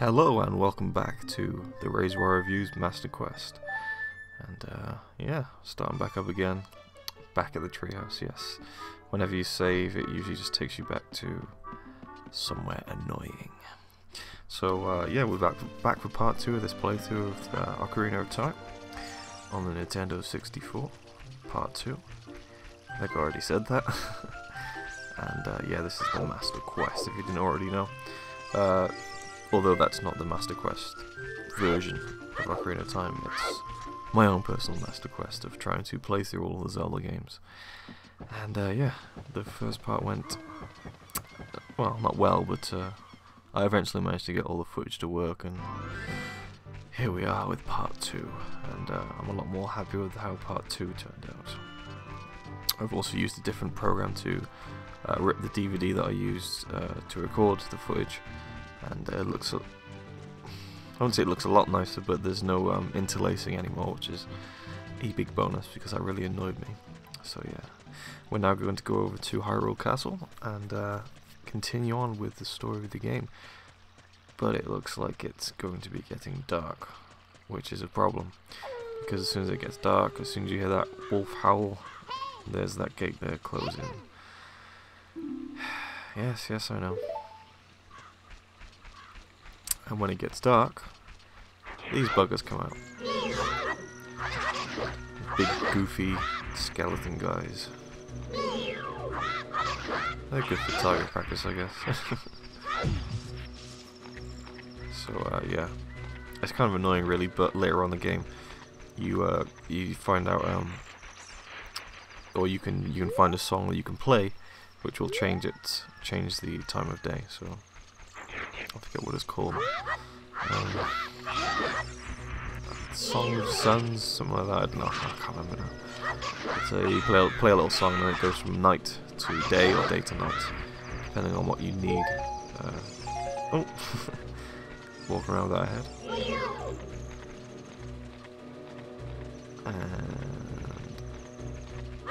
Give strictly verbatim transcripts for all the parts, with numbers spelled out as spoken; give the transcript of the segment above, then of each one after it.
Hello and welcome back to the Raise War Reviews Master Quest. And uh, yeah, starting back up again. Back at the treehouse, yes. Whenever you save, it usually just takes you back to somewhere annoying. So uh, yeah, we're back, back for part two of this playthrough of the Ocarina of Time on the Nintendo sixty-four, part two. I think I already said that. And uh, yeah, this is the Master Quest, if you didn't already know. Uh, Although that's not the Master Quest version of Ocarina of Time, it's my own personal Master Quest of trying to play through all the Zelda games. And uh, yeah, the first part went, well, not well, but uh, I eventually managed to get all the footage to work, and here we are with part two. And uh, I'm a lot more happy with how part two turned out. I've also used a different program to uh, rip the D V D that I used uh, to record the footage. And uh, it looks, a, I wouldn't say it looks a lot nicer, but there's no um, interlacing anymore, which is a big bonus because that really annoyed me. So yeah, we're now going to go over to Hyrule Castle and uh, continue on with the story of the game. But it looks like it's going to be getting dark, which is a problem. Because as soon as it gets dark, as soon as you hear that wolf howl, there's that gate there closing. Yes, yes, I know. And when it gets dark, these buggers come out. Big, goofy skeleton guys. They're good for target practice, I guess. So, uh, yeah. It's kind of annoying, really, but later on in the game, you uh, you find out, um, or you can you can find a song that you can play, which will change it, change the time of day. So. I forget what it's called. Um, Song of Suns, something like that. I don't know. I can't remember now. But, uh, you play, play a little song, and it goes from night to day or day to night, depending on what you need. Uh, oh, walking around with that ahead.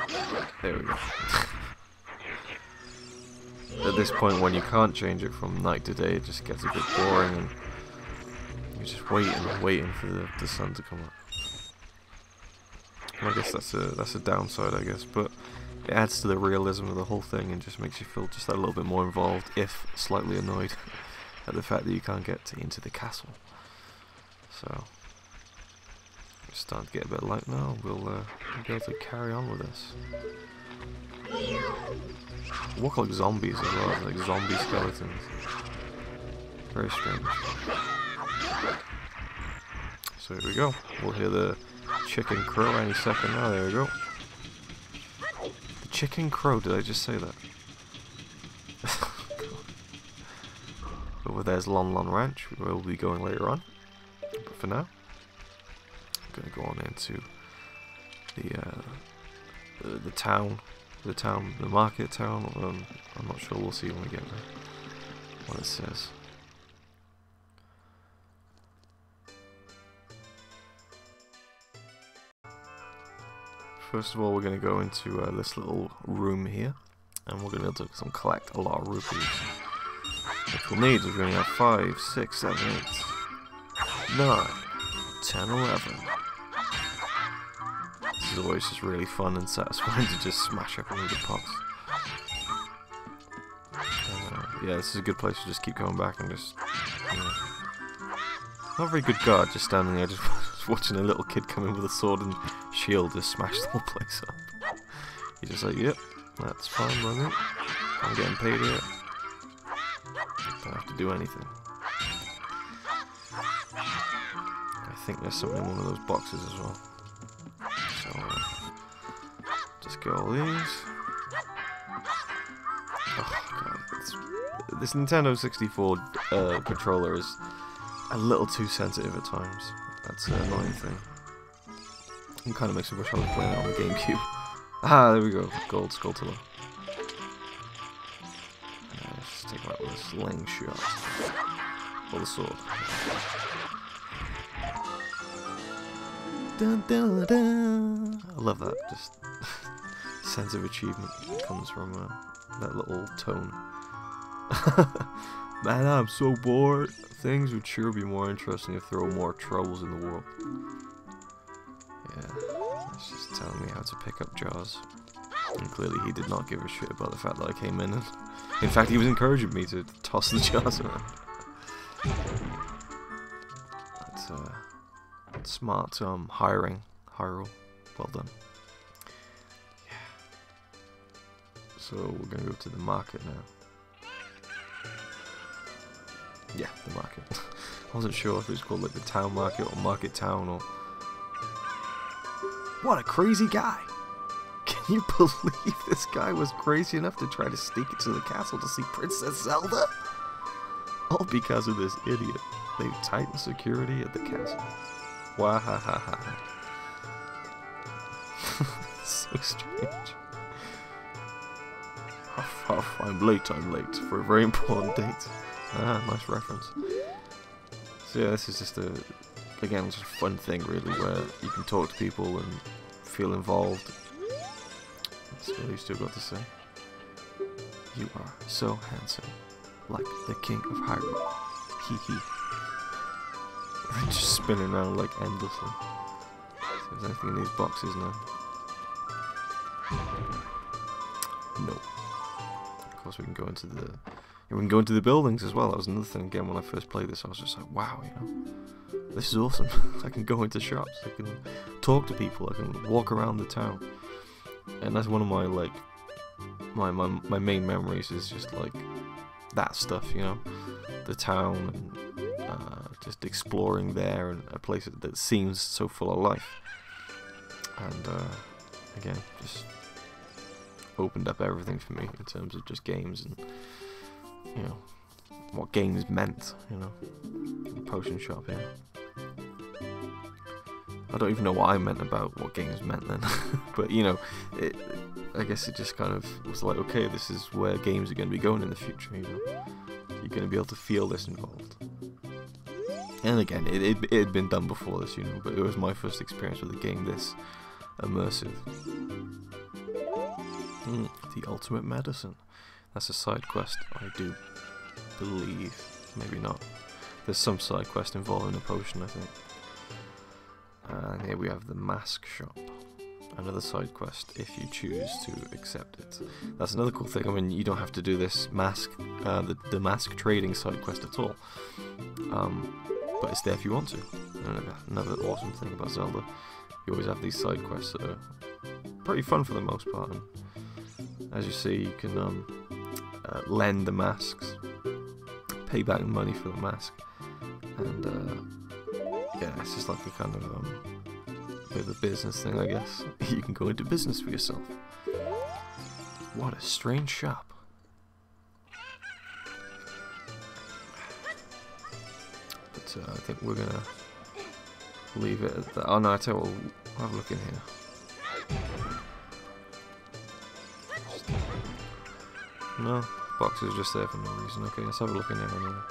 And there we go. At this point, when you can't change it from night to day, it just gets a bit boring, and you're just waiting and waiting for the, the sun to come up. And I guess that's a that's a downside, I guess, but it adds to the realism of the whole thing and just makes you feel just that little bit more involved, if slightly annoyed at the fact that you can't get to, into the castle. So it's starting to get a bit light now. We'll uh, be able to carry on with this. Walk like zombies as well, like zombie skeletons. Very strange. So here we go. We'll hear the chicken crow any second now. There we go. The chicken crow, did I just say that? Over there's Lon Lon Ranch, where we'll be going later on. But for now, I'm going to go on into the, uh, the, the town. The town, the market town, um, I'm not sure, we'll see when we get there what it says. First of all, we're going to go into uh, this little room here, and we're going to be able to some, collect a lot of rupees, which we'll need. We're going to have five, six, seven, eight, nine, ten, eleven. It's always just really fun and satisfying to just smash up all the pots. Uh, yeah, this is a good place to just keep going back and just, you know, not a very good guard just standing there, just, just watching a little kid come in with a sword and shield just smash the whole place up. You're just like, yep, that's fine, wasn't it? I'm getting paid here. Don't have to do anything. I think there's something in one of those boxes as well. Get all these. Oh, God, this Nintendo sixty-four uh, controller is a little too sensitive at times. That's an annoying thing. It kind of makes me wish I was playing it on the GameCube. Ah, there we go. Gold Skulltula. Uh, let's take that with a slingshot. Or the sword. Dun, dun, dun. I love that. Just. Sense of achievement comes from uh, that little tone. Man, I'm so bored. Things would sure be more interesting if there were more troubles in the world. Yeah, he's just telling me how to pick up jars. And clearly he did not give a shit about the fact that I came in. And in fact, he was encouraging me to toss the jars around. That's, uh, that's smart um, hiring, Hyrule. Well done. Yeah. So we're going to go to the market now. Yeah, the market. I wasn't sure if it was called like the town market or market town or... What a crazy guy! Can you believe this guy was crazy enough to try to sneak into the castle to see Princess Zelda? All because of this idiot. They've tightened security at the castle. Wahahaha. So strange. Huff, huff, I'm late, I'm late for a very important date. Ah, nice reference. So yeah, this is just a, again, just a fun thing really, where you can talk to people and feel involved. That's what you still got to say. You are so handsome, like the king of Hyrule. Hee hee. Just spinning around like endlessly. So is there anything in these boxes now? No. Of course, we can go into the. We can go into the buildings as well. That was another thing. Again, when I first played this, I was just like, wow, you know, this is awesome. I can go into shops, I can talk to people, I can walk around the town. And that's one of my, like, my, my, my main memories is just, like, that stuff, you know, the town, and uh, just exploring there, and a place that seems so full of life. And, uh, again, just opened up everything for me in terms of just games and... You know, what games meant, you know. The potion shop here. I don't even know what I meant about what games meant then. But, you know, it, I guess it just kind of was like, okay, this is where games are going to be going in the future, you know. You're going to be able to feel this involved. And again, it, it, it had been done before this, you know, but it was my first experience with a game this immersive. Mm, the ultimate medicine. That's a side quest, I do believe. Maybe not. There's some side quest involving a potion, I think. And here we have the mask shop. Another side quest, if you choose to accept it. That's another cool thing. I mean, you don't have to do this mask, uh, the, the mask trading side quest at all. Um, but it's there if you want to. And another awesome thing about Zelda. You always have these side quests that are pretty fun for the most part. And as you see, you can... Um, Uh, lend the masks, pay back the money for the mask, and uh, yeah, it's just like a kind of um, bit of a business thing, I guess. You can go into business for yourself. What a strange shop. But uh, I think we're gonna leave it at that. Oh no, I tell you what, we'll have a look in here. No, the box is just there for no reason. Okay, let's have a look in there anyway.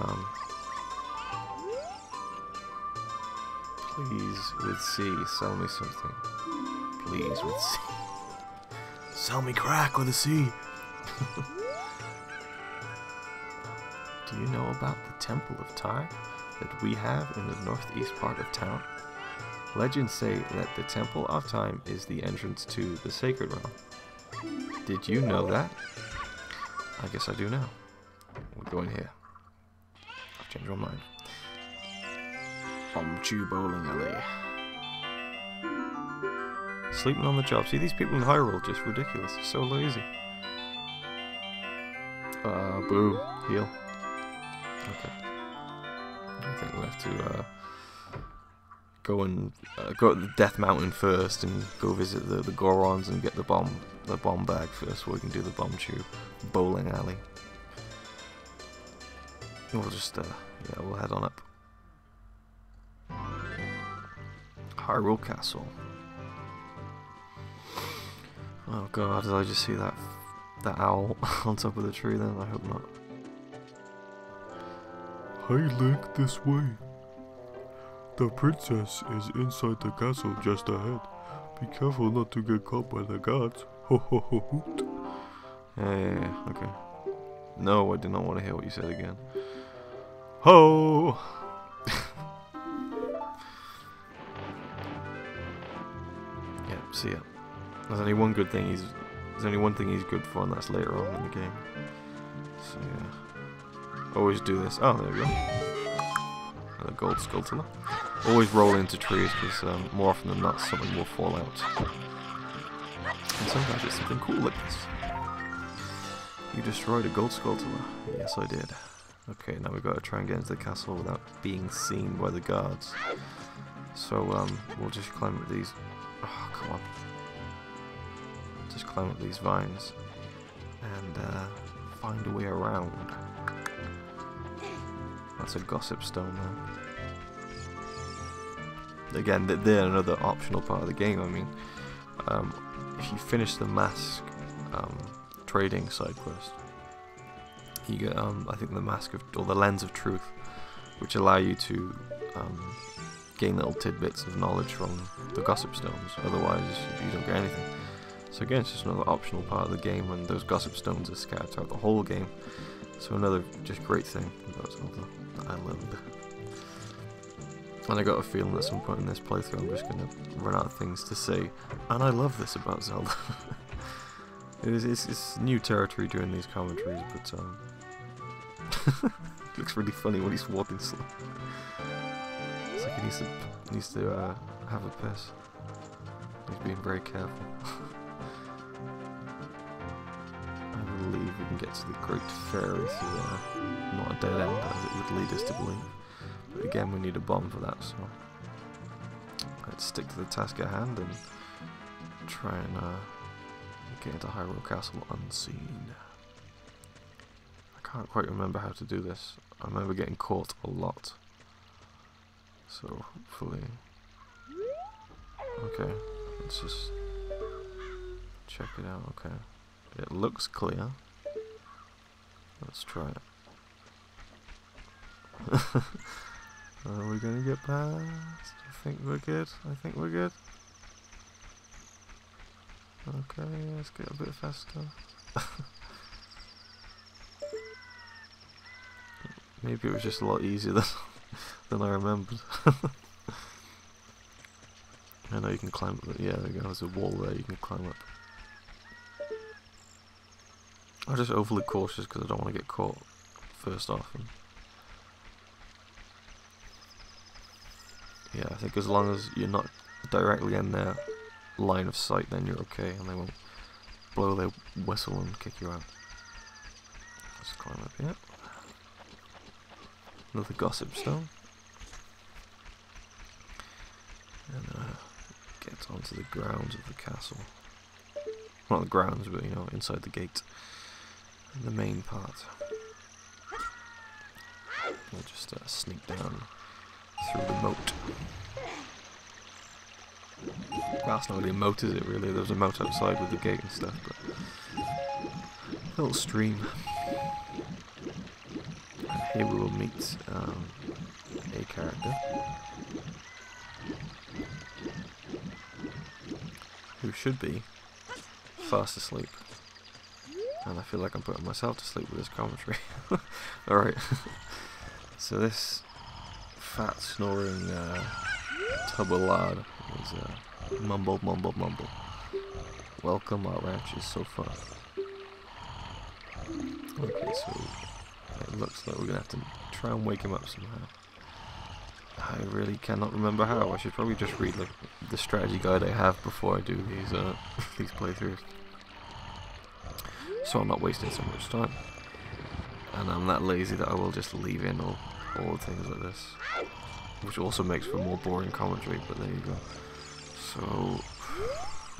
Um, please, with C, sell me something. Please, with C. Sell me crack with a C. Do you know about the Temple of Time that we have in the northeast part of town? Legends say that the Temple of Time is the entrance to the Sacred Realm. Did you know that? I guess I do now. We're going here. I've changed my mind. Om Chu Bowling Alley. Sleeping on the job. See, these people in Hyrule are just ridiculous. They're so lazy. Uh, boo. Heal. Okay. I think we have to, uh... Go and uh, go to the Death Mountain first, and go visit the, the Gorons and get the bomb the bomb bag first, so we can do the bomb tube bowling alley. And we'll just uh, yeah, we'll head on up. Hyrule Castle. Oh God! Did I just see that that owl on top of the tree? Then I hope not. Hey, Link, this way. The princess is inside the castle just ahead. Be careful not to get caught by the guards. Ho ho ho hoot. Yeah, yeah, yeah, okay. No, I did not want to hear what you said again. Ho! Yeah, see ya. There's only one good thing he's there's only one thing he's good for, and that's later on in the game. So yeah. Always do this. Oh, there we go. Another Gold Skulltula. Always roll into trees, because um, more often than not something will fall out. And sometimes it's something cool like this. You destroyed a Gold Skulltula. Yes, I did. Okay, now we've got to try and get into the castle without being seen by the guards. So, um, we'll just climb up these... Oh, come on. Just climb up these vines. And, uh, find a way around. That's a gossip stone, though. Again, they're another optional part of the game, I mean. Um, if you finish the mask um, trading side quest, you get um, I think the mask of or the lens of truth, which allow you to um, gain little tidbits of knowledge from the gossip stones. Otherwise, you don't get anything. So again, it's just another optional part of the game, and those gossip stones are scattered throughout the whole game. So another just great thing about Zelda that I loved. And I got a feeling at some point in this playthrough I'm just going to run out of things to say. And I love this about Zelda. it is, it's, it's new territory doing these commentaries, but um, it looks really funny when he's walking slow. It's like he needs to, needs to uh, have a piss. He's being very careful. I believe we can get to the Great Fairy through there. Not a dead end, as it would lead us to believe. Again, we need a bomb for that, so let's stick to the task at hand and try and uh, get into Hyrule Castle unseen. I can't quite remember how to do this. I remember getting caught a lot, so hopefully... Okay, let's just check it out. Okay, it looks clear. Let's try it. Are we gonna get past? I think we're good. I think we're good. Okay, let's get a bit faster. Maybe it was just a lot easier than, than I remembered. I know you can climb up. Yeah, there goes a wall there you can climb up. I'm just overly cautious because I don't want to get caught first off. And yeah, I think as long as you're not directly in their line of sight, then you're okay, and they won't blow their whistle and kick you out. Let's climb up here. Another gossip stone. And uh, get onto the grounds of the castle. Not the grounds, but you know, inside the gate. And the main part. We'll just uh, sneak down through the moat. That's not really a moat, is it, really? There was a moat outside with the gate and stuff, but... A little stream. And here we will meet um, a character who should be fast asleep. And I feel like I'm putting myself to sleep with this commentary. Alright. So this... fat snoring uh, tub of lard is uh, mumble mumble mumble. Welcome, our ranch is so far. Okay, so it looks like we're gonna have to try and wake him up somehow. I really cannot remember how. I should probably just read like the strategy guide I have before I do these uh, these playthroughs, so I'm not wasting so much time. And I'm that lazy that I will just leave in all. all the things like this, which also makes for more boring commentary, but there you go. So,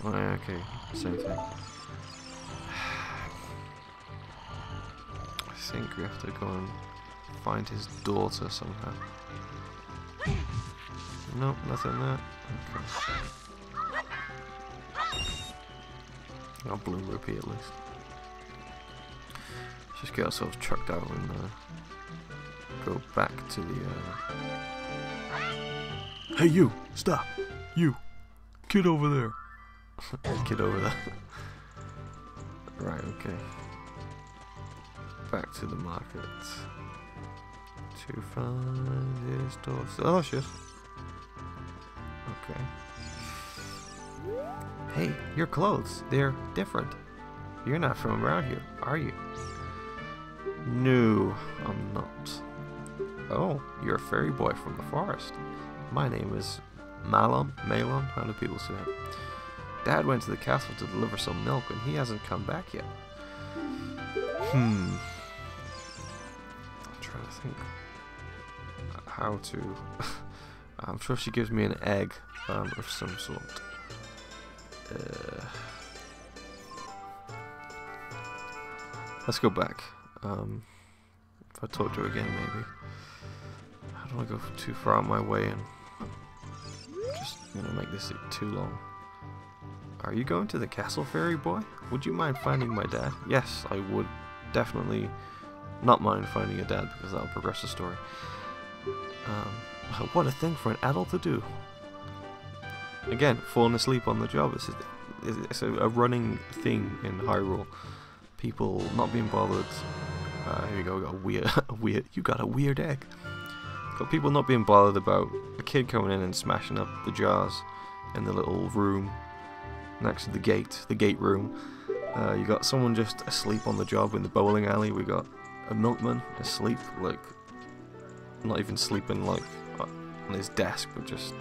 okay, same thing. I think we have to go and find his daughter somehow. Nope, nothing there. Okay. I'll blue rupee at least. Just get ourselves chucked out and uh, go back to the. Uh... Hey, you! Stop! You! Kid over there! Kid over there. Right, okay. Back to the market to find your stores. Oh shit. Okay. Hey, your clothes, they're different. You're not from around here, are you? No, I'm not. Oh, you're a fairy boy from the forest. My name is Malon, Malon, how do people say it? Dad went to the castle to deliver some milk and he hasn't come back yet. Hmm. I'm trying to think how to... I'm sure she gives me an egg um, of some sort. Uh, let's go back. Um, if I talk to her again, maybe. I don't want to go too far on my way and just you know, make this too long. Are you going to the castle, fairy boy? Would you mind finding my dad? Yes, I would definitely not mind finding your dad because that'll progress the story. Um, what a thing for an adult to do. Again, falling asleep on the job. It's a, it's a, a running thing in Hyrule. People not being bothered. Uh, here we go. We got a weird, a weird. You got a weird egg. Got people not being bothered about a kid coming in and smashing up the jars in the little room next to the gate, the gate room. Uh, you got someone just asleep on the job in the bowling alley. We got a milkman asleep, like not even sleeping, like on his desk, but just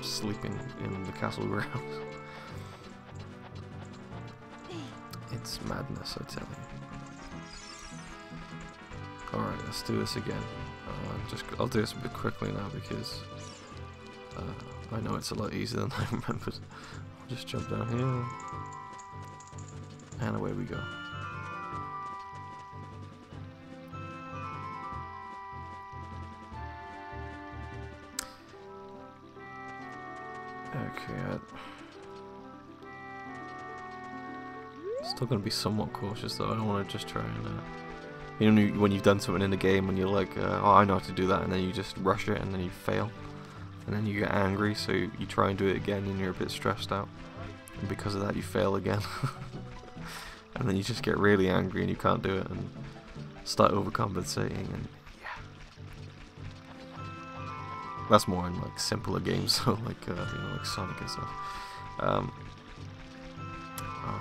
sleeping in the castle grounds. It's madness, I tell you. Alright, let's do this again. Uh, just, I'll do this a bit quickly now because uh, I know it's a lot easier than I remembered. I'll just jump down here. And away we go. Okay, still gonna be somewhat cautious though. I don't want to just try and, uh, you know, when you've done something in the game and you're like, uh, oh, I know how to do that, and then you just rush it and then you fail, and then you get angry, so you, you try and do it again and you're a bit stressed out, and because of that you fail again, and then you just get really angry and you can't do it and start overcompensating and. That's more in like simpler games, so like uh, you know, like Sonic and stuff. Um,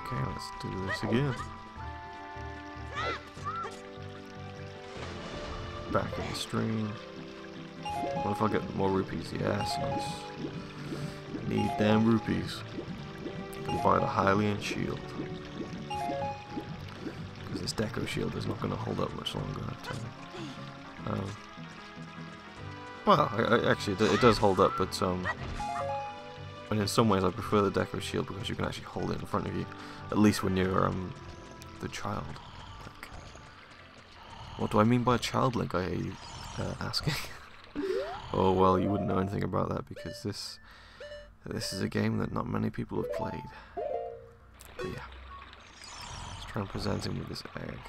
okay, let's do this again. Back in the stream. What if I get more rupees? Yes, nice. Need damn rupees. I can buy the Hylian Shield because this Deku Shield is not going to hold up much longer. I tell you. Um, Well, I, I actually, it does hold up, but um, and in some ways I prefer the Deco Shield because you can actually hold it in front of you, at least when you're um, the child. Like, what do I mean by a child, Link? I hear you uh, asking. Oh well, you wouldn't know anything about that because this this is a game that not many people have played. But yeah, let's try and present him with this egg.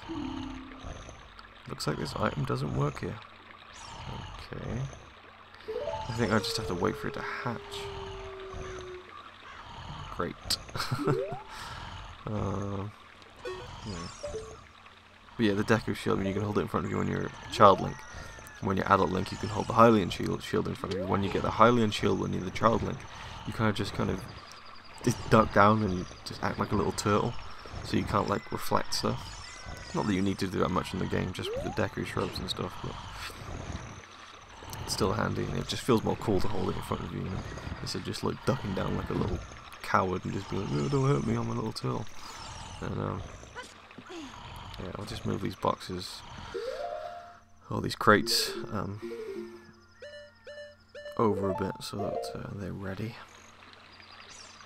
Looks like this item doesn't work here. Okay. I think I just have to wait for it to hatch. Great. uh, yeah. But yeah, the Deku Shield, I mean, you can hold it in front of you when you're Child Link. When you're Adult Link, you can hold the Hylian Shield, shield in front of you. When you get the Hylian Shield when you're the Child Link, you kind of just kind of just duck down and you just act like a little turtle. So you can't, like, reflect stuff. Not that you need to do that much in the game, just with the Deku shrubs and stuff, but... it's still handy, and it just feels more cool to hold it in front of you, you know, instead of just like ducking down like a little coward and just be like, oh, don't hurt me, I'm a little turtle. And um, yeah, I'll just move these boxes, all these crates, um, over a bit so that uh, they're ready.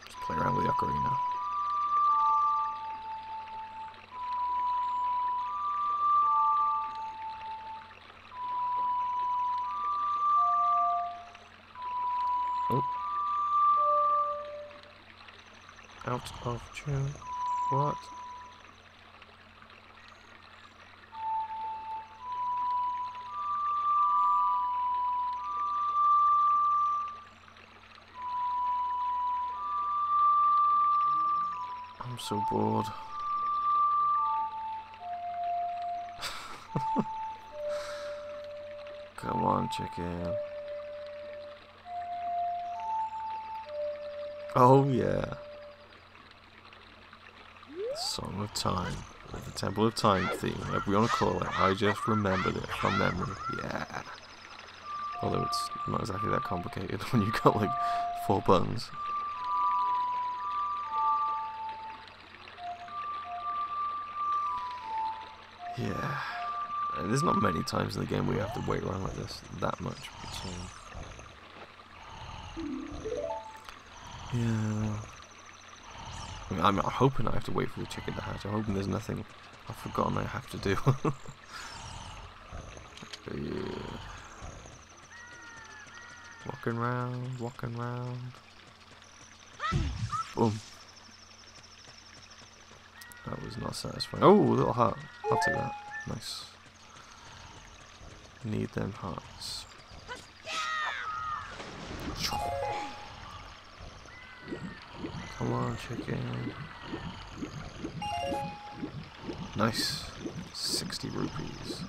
Just play around with the ocarina. Oh. Out of tune. What? I'm so bored. Come on, chicken. Oh yeah. Song of Time. Or the Temple of Time theme, whatever you want to call it. I just remembered it from memory. Yeah. Although it's not exactly that complicated when you've got like four buttons. Yeah. And there's not many times in the game where you have to wait around like this that much. So. Yeah. I mean, I'm hoping I have to wait for the chicken to hatch. I'm hoping there's nothing I've forgotten I have to do. Yeah. Walking round, walking round. Boom. That was not satisfying. Oh, little heart. I'll take that. Nice. Need them hearts. Come on, chicken. Nice. sixty rupees.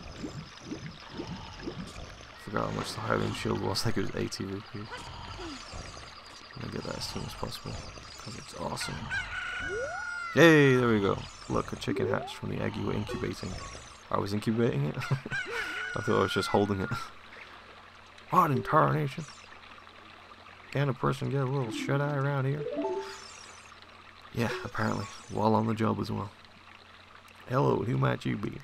Forgot how much the Hylian Shield was. I think it was eighty rupees. I'm gonna get that as soon as possible because it's awesome. Yay! There we go. Look, a chicken hatched from the egg you were incubating. I was incubating it? I thought I was just holding it. What in tarnation? Can a person get a little shut-eye around here? Yeah, apparently. While on the job as well. Hello, who might you be?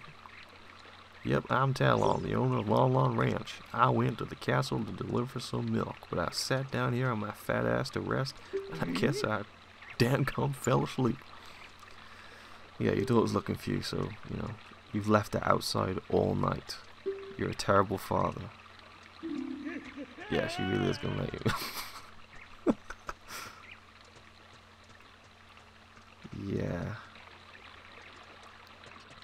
Yep, I'm Talon, the owner of Lon Lon Ranch. I went to the castle to deliver some milk, but I sat down here on my fat ass to rest, and I guess I damn come fell asleep. Yeah, your daughters look confused, so, you know, you've left her outside all night. You're a terrible father. Yeah, she really is gonna let you. Yeah.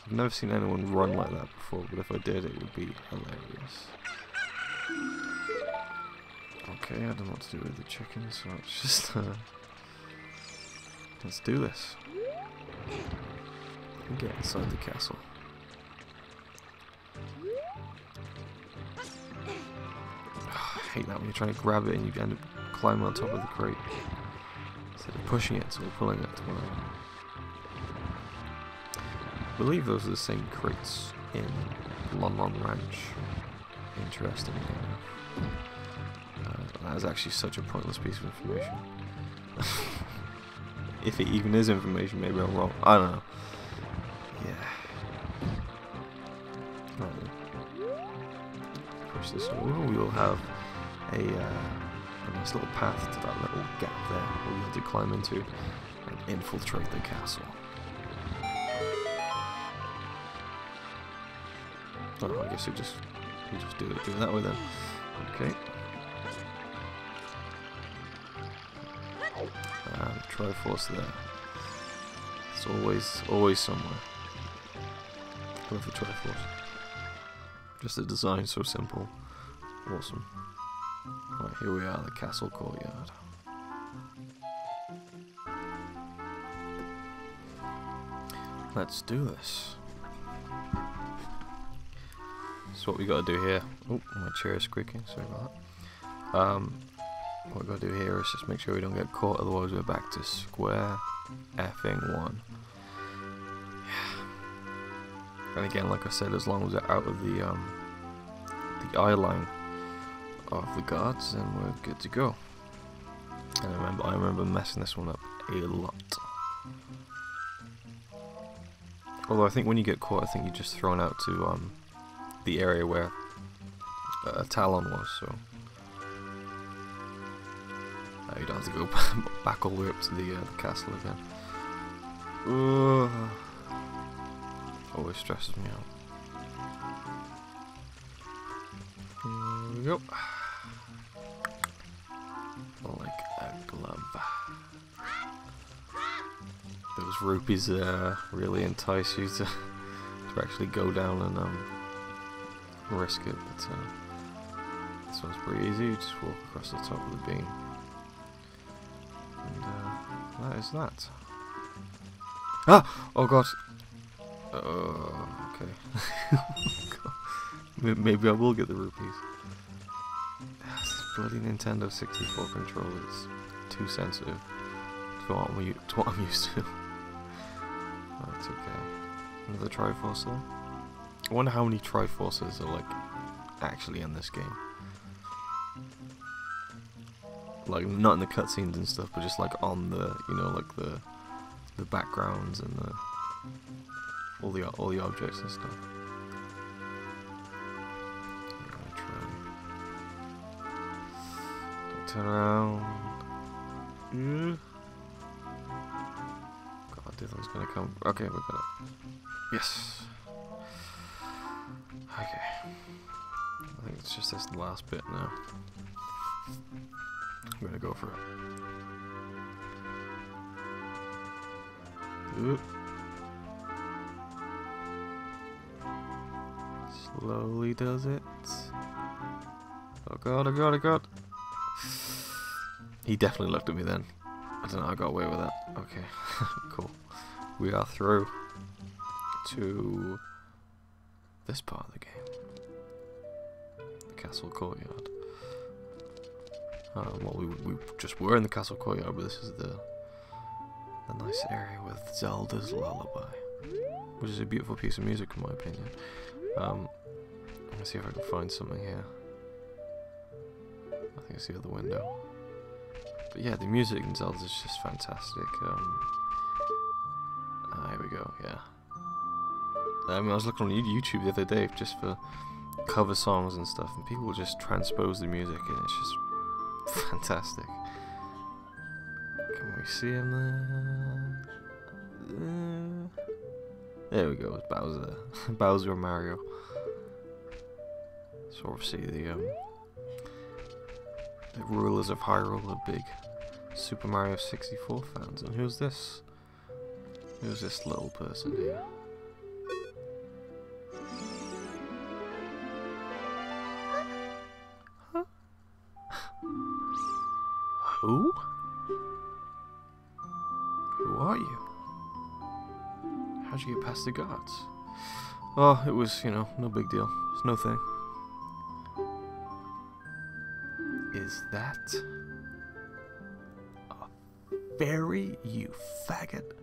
I've never seen anyone run like that before, but if I did, it would be hilarious. Okay, I don't know what to do with the chicken, so let's just, uh... let's do this. Get inside the castle. I hate that when you're trying to grab it and you end up climbing on top of the crate. Instead of pushing it, so we're pulling it tomorrow. I believe those are the same crates in Lon Lon Ranch. Interesting. Uh, that is actually such a pointless piece of information. If it even is information, maybe I'm wrong. I don't know. Yeah. Right then. Push this over. We will have a, uh, a nice little path to that little gap there where we have to climb into and infiltrate the castle. Oh, I guess we just we just do it do it that way then. Okay. And Triforce there. It's always always somewhere. Love the Triforce. Just the design, so simple. Awesome. Right, here we are, the castle courtyard. Let's do this. So what we gotta do here... Oh, my chair is squeaking, sorry about that. Um, what we gotta do here is just make sure we don't get caught, otherwise we're back to square effing one. And again, like I said, as long as we're out of the um, the eye line of the guards, then we're good to go. And I remember, I remember messing this one up a lot. Although I think when you get caught, I think you're just thrown out to um, the area where uh, Talon was, so uh, you don't have to go back all the way up to the, uh, the castle again. Ooh. Always stresses me out. Here we go. Like a glove. Those rupees there really entice you to, to actually go down and um, risk it. But, uh, this one's pretty easy. You just walk across the top of the beam. And uh, that is that. Ah! Oh god! Oh, Okay. Maybe I will get the rupees. This bloody Nintendo sixty-four controller is too sensitive to what I'm, to what I'm used to. Oh, it's okay. Another Triforce. I wonder how many Triforces are like actually in this game. Like not in the cutscenes and stuff, but just like on the, you know, like the the backgrounds and the all the all the objects and stuff. Turn around. Mm. God, the other one's gonna come. Okay, we're gonna. Yes! Okay. I think it's just this last bit now. I'm gonna go for it. Oop. Slowly does it. Oh god, oh god, oh god. He definitely looked at me then. I don't know how I got away with that. Okay, cool. We are through to this part of the game. The castle courtyard. Uh, well, we, we just were in the castle courtyard, but this is the, the nice area with Zelda's Lullaby. Which is a beautiful piece of music in my opinion. Um, let's see if I can find something here. I think it's the other window. But yeah, the music in Zelda is just fantastic. Um, ah, here we go, yeah. I mean, I was looking on YouTube the other day just for cover songs and stuff, and people just transpose the music, and it's just fantastic. Can we see him there? There we go, it's Bowser. Bowser and Mario. Sort of see the... Um, The rulers of Hyrule are big Super Mario sixty-four fans. And who's this? Who's this little person here? Huh? Who? Who are you? How'd you get past the guards? Oh, it was, you know, no big deal. It's no thing. Is that a fairy, you faggot? You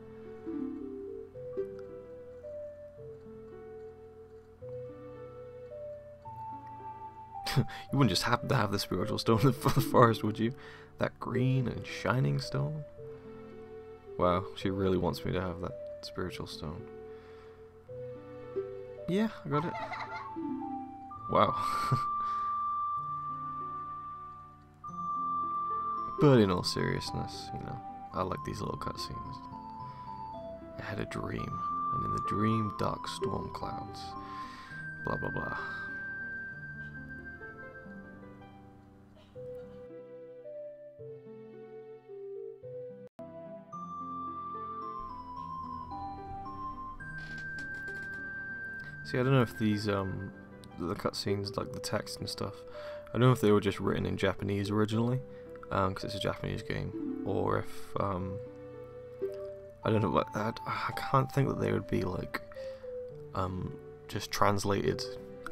wouldn't just happen to have the spiritual stone in the forest, would you? That green and shining stone? Wow, she really wants me to have that spiritual stone. Yeah, I got it. Wow. But in all seriousness, you know, I like these little cutscenes. I had a dream, and in the dream, dark storm clouds. Blah, blah, blah. See, I don't know if these, um, the cutscenes, like the text and stuff, I don't know if they were just written in Japanese originally. Because um, it's a Japanese game, or if um, I don't know what that I can't think that they would be like um, just translated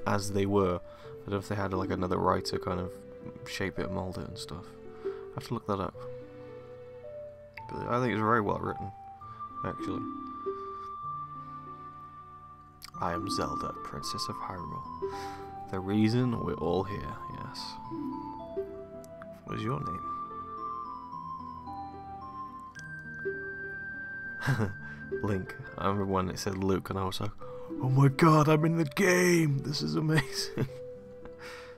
as they were. I don't know if they had like another writer kind of shape it, mold it, and stuff. I have to look that up. But I think it's very well written, actually. I am Zelda, Princess of Hyrule. The reason we're all here, yes. What is your name? Link. I remember when it said Luke and I was like, oh my god, I'm in the game! This is amazing.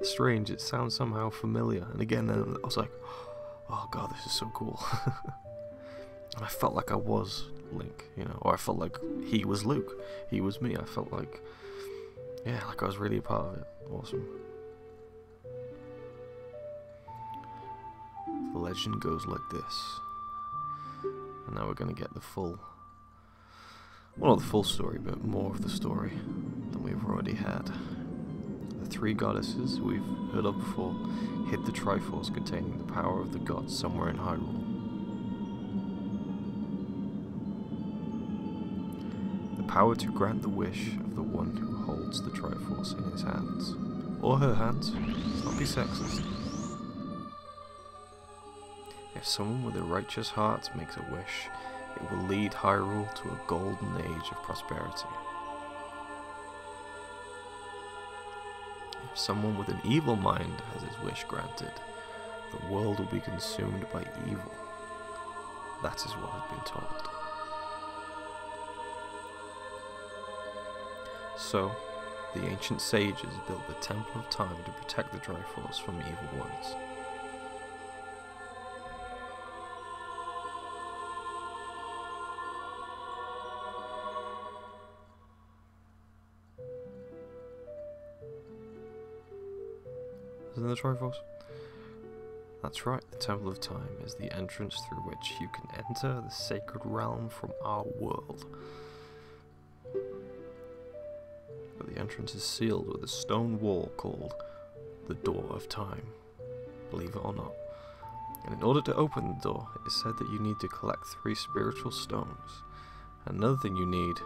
Strange, it sounds somehow familiar. And again, then I was like, oh god, this is so cool. And I felt like I was Link, you know, or I felt like he was Luke. He was me. I felt like, yeah, like I was really a part of it. Awesome. The legend goes like this, and now we're going to get the full, well not the full story, but more of the story than we've already had. The three goddesses we've heard of before hid the Triforce containing the power of the gods somewhere in Hyrule. The power to grant the wish of the one who holds the Triforce in his hands. Or her hands. Let's not be sexist. If someone with a righteous heart makes a wish, it will lead Hyrule to a golden age of prosperity. If someone with an evil mind has his wish granted, the world will be consumed by evil. That is what I've been told. So, the ancient sages built the Temple of Time to protect the Triforce from evil ones. Isn't the Triforce? That's right, the Temple of Time is the entrance through which you can enter the Sacred Realm from our world. But the entrance is sealed with a stone wall called the Door of Time, believe it or not. And in order to open the door, it is said that you need to collect three spiritual stones. Another thing you need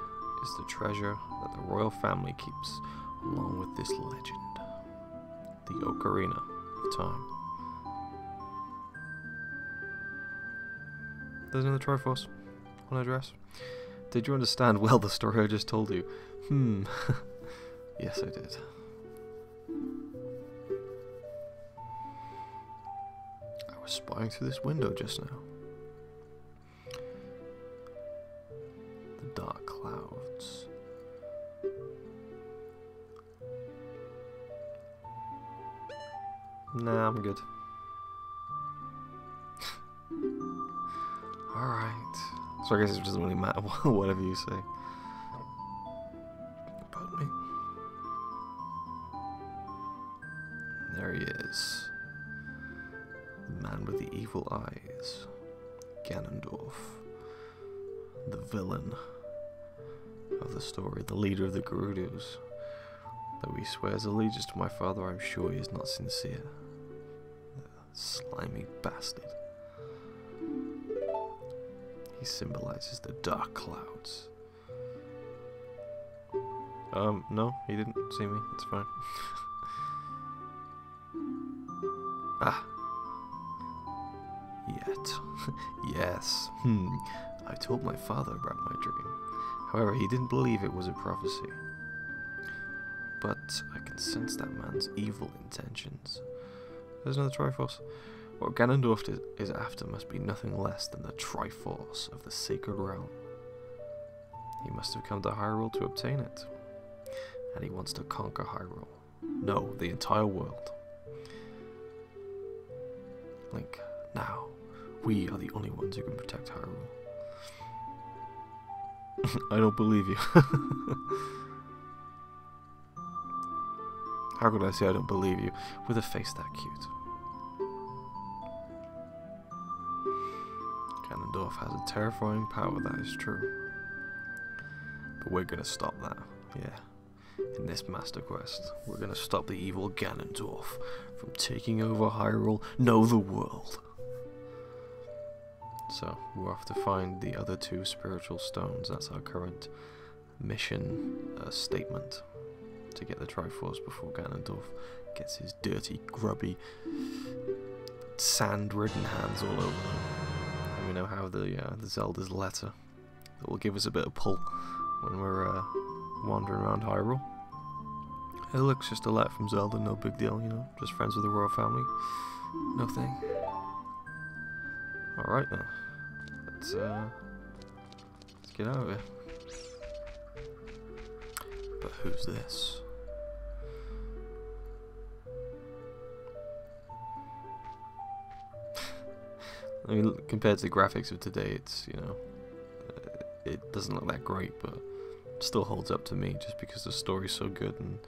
is the treasure that the royal family keeps, along with this legend. The Ocarina of Time. There's another Triforce on her dress. Did you understand well the story I just told you? Hmm. Yes, I did. I was spying through this window just now. The dark clouds. Nah, I'm good. Alright. So I guess it doesn't really matter whatever you say. Pardon me. There he is. The man with the evil eyes. Ganondorf. The villain of the story. The leader of the Gerudos. Though he swears allegiance to my father, I'm sure he is not sincere. Slimy bastard. He symbolizes the dark clouds. Um, no, he didn't see me. It's fine. Ah. Yet. Yes. Hmm. I told my father about my dream. However, he didn't believe it was a prophecy. But I can sense that man's evil intentions. There's another Triforce. What Ganondorf is after must be nothing less than the Triforce of the Sacred Realm. He must have come to Hyrule to obtain it. And he wants to conquer Hyrule. No, the entire world. Link, now, we are the only ones who can protect Hyrule. I don't believe you. How could I say I don't believe you with a face that cute? Ganondorf has a terrifying power, that is true. But we're gonna stop that, yeah. In this Master Quest, we're gonna stop the evil Ganondorf from taking over Hyrule, no, the world. So, we're off to find the other two spiritual stones. That's our current mission uh, statement. To get the Triforce before Ganondorf gets his dirty, grubby, sand-ridden hands all over them. And we know how the, uh, the Zelda's letter that will give us a bit of pull when we're uh, wandering around Hyrule. It looks just a letter from Zelda, no big deal, you know, just friends with the royal family, nothing. Alright then, let's, uh, let's get out of here. But who's this? I mean, compared to the graphics of today, it's, you know, it doesn't look that great, but it still holds up to me just because the story's so good and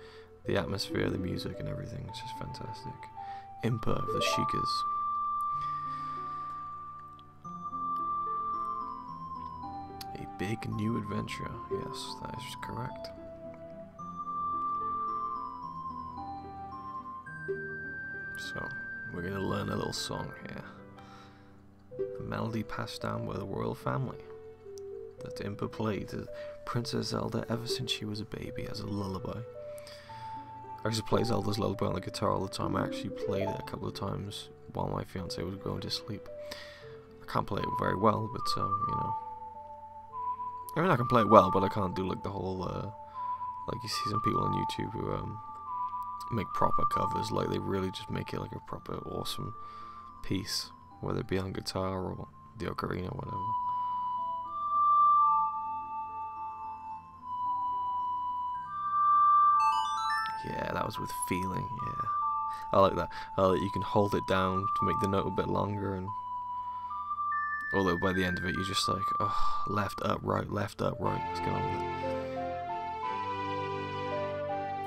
the atmosphere, the music and everything is just fantastic. Impa of the Shikas. A big new adventure. Yes, that is correct. So, we're going to learn a little song here. A melody passed down by the royal family. that Impa played to Princess Zelda ever since she was a baby as a lullaby. I used to play Zelda's Lullaby on the guitar all the time. I actually played it a couple of times while my fiance was going to sleep. I can't play it very well, but, um, you know. I mean, I can play it well, but I can't do, like, the whole, uh, like, you see some people on YouTube who, um, make proper covers. Like, they really just make it, like, a proper, awesome piece, whether it be on guitar or the ocarina or whatever. Yeah, that was with feeling, yeah. I like that. I like that you can hold it down to make the note a bit longer, and although by the end of it you're just like, oh, left, up, right, left, up, right, what's going on with it?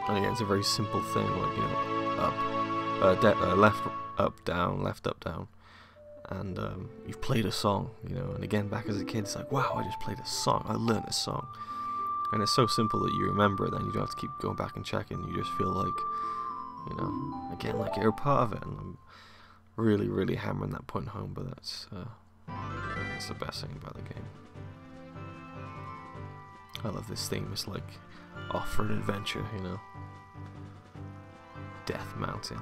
And again, it's a very simple thing, like, you know, up, uh, de uh, left, up, down, left, up, down. And um, you've played a song, you know, and again, back as a kid, it's like, wow, I just played a song, I learned a song. And it's so simple that you remember it, then you don't have to keep going back and checking. You just feel like, you know, again, like you're a part of it. And I'm really, really hammering that point home, but that's, uh, that's the best thing about the game. I love this theme. It's like off for an adventure, you know. Death Mountain.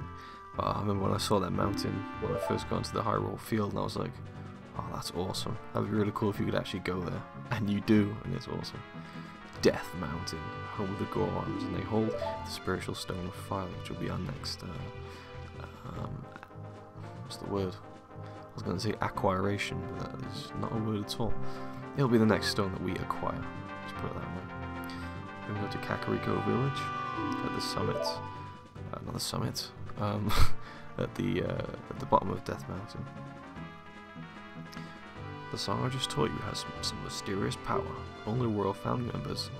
Oh, I remember when I saw that mountain when I first got into the Hyrule Field, and I was like, oh, that's awesome. That'd be really cool if you could actually go there. And you do, and it's awesome. Death Mountain, home of the Gorons, and they hold the Spiritual Stone of Fire, which will be our next, uh, um, what's the word? I was going to say acquiration, but that is not a word at all. It'll be the next stone that we acquire, let's put it that way. Then we go to Kakariko Village, at the summit, uh, not the summit, um, at the, uh, at the bottom of Death Mountain. The song I just taught you has some, some mysterious power. Only royal family members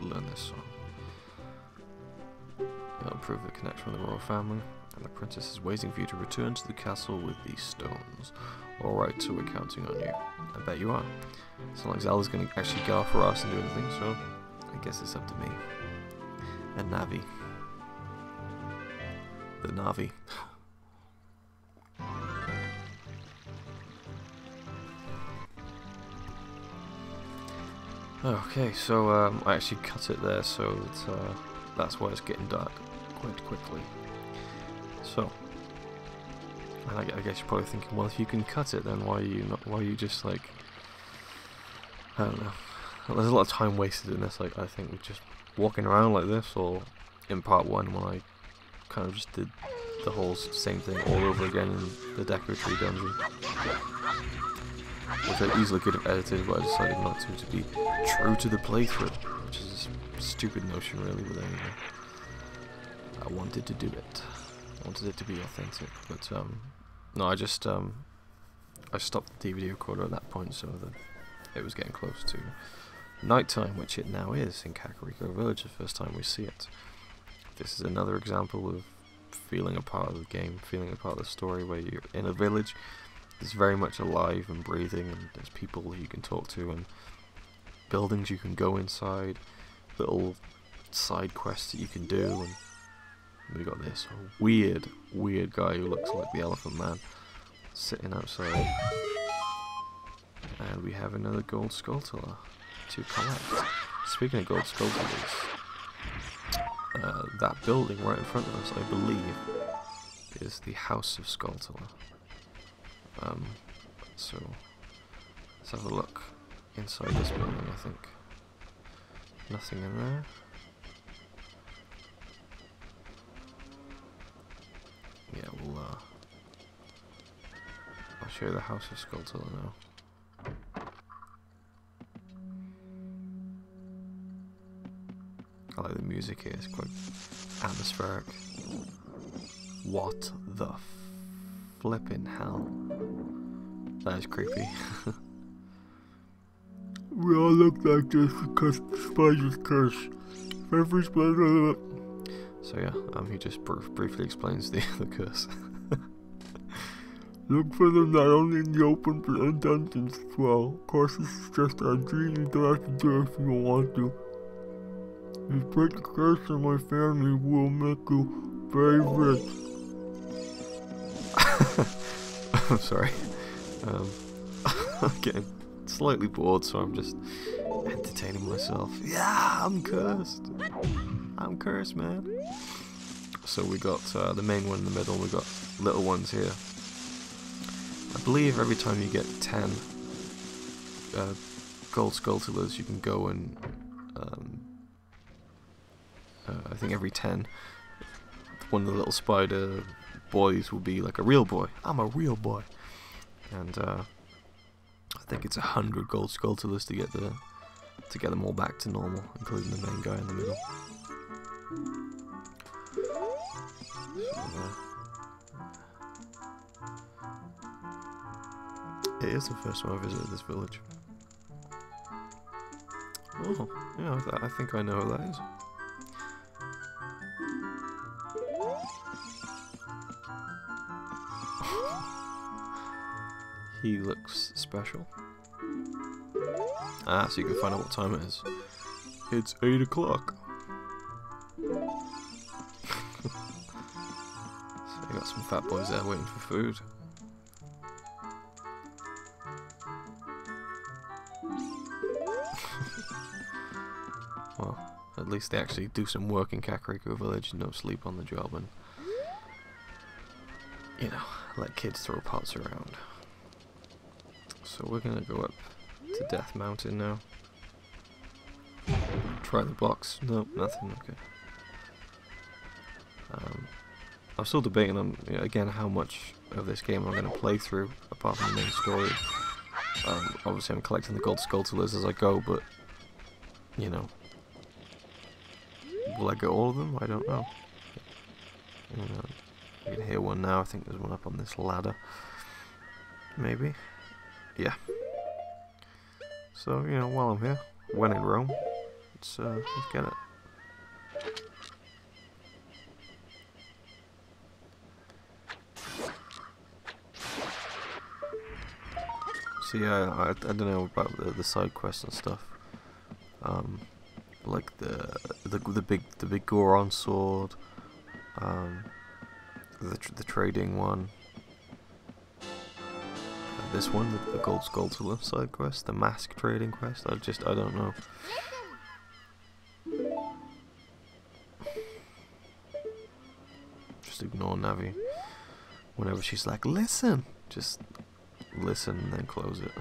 learn this song. It'll improve the connection with the royal family, and the princess is waiting for you to return to the castle with these stones. Alright, so we're counting on you. I bet you are. It's not like Zelda's going to actually go off for us and do anything, so I guess it's up to me. And Navi. The Navi. Okay, so um, I actually cut it there, so that, uh, that's why it's getting dark quite quickly. So, and I, I guess you're probably thinking, well, if you can cut it, then why are you not? Why are you just like, I don't know. Well, there's a lot of time wasted in this. Like, I think we're just walking around like this, or in part one when I kind of just did the whole same thing all over again in the Deku Tree dungeon, which I easily could have edited, but I decided not to, to be true to the playthrough, which is a stupid notion really, but anyway. I wanted to do it. I wanted it to be authentic, but um, no, I just, um, I stopped the D V D recorder at that point, so that it was getting close to nighttime, which it now is in Kakariko Village, the first time we see it. This is another example of feeling a part of the game, feeling a part of the story, where you're in a village. It's very much alive and breathing, and there's people that you can talk to, and buildings you can go inside, little side quests that you can do, and we got this weird, weird guy who looks like the Elephant Man sitting outside, and we have another Gold Skulltula to collect. Speaking of Gold Skulltulas, uh, that building right in front of us, I believe, is the House of Skulltula. Um, so, let's have a look inside this building, I think. Nothing in there. Yeah, we'll, uh, I'll show you the House of Skulltula now. I like the music here, it's quite atmospheric. What the flippin' hell. That is creepy. We all look like this because the spider's curse. Every spider. So yeah, um, he just br briefly explains the, the curse. Look for them not only in the open but in dungeons as well. Of course, this is just our dream. You don't have to do it if you don't want to. If you break the curse on my family, will make you very rich. I'm sorry. Um, I'm getting slightly bored, so I'm just entertaining myself. Yeah, I'm cursed. I'm cursed, man. So we got uh, the main one in the middle, we got little ones here. I believe every time you get ten uh, Gold Skulltulas, you can go and um, uh, I think every ten, one of the little spider boys will be like a real boy. I'm a real boy. And uh, I think it's a hundred Gold Skulltulas to get the to get them all back to normal, including the main guy in the middle. So, uh, it is the first time I visited this village. Oh, yeah, I think I know who that is. He looks special. Ah, so you can find out what time it is. It's eight o'clock. So you got some fat boys there waiting for food. Well, at least they actually do some work in Kakariko Village, no sleep on the job, and you know, let kids throw pots around. So we're gonna go up to Death Mountain now. Try the box. No, nothing. Okay. Um, I'm still debating on you know, again how much of this game I'm gonna play through apart from the main story. Um, obviously, I'm collecting the Gold Skulltulas as I go, but you know, will I get all of them? I don't know. You know, I can hear one now. I think there's one up on this ladder. Maybe. Yeah. So, you know, while I'm here, when in Rome, let's, uh, let's get it. See, uh, I, I don't know about the, the side quests and stuff. Um, like the the the big the big Goron sword, um, the tr the trading one. This one, the, the Gold Skulltula side quest, the mask trading quest, I just, I don't know. Just ignore Navi. Whenever she's like, listen! Just listen and then close it.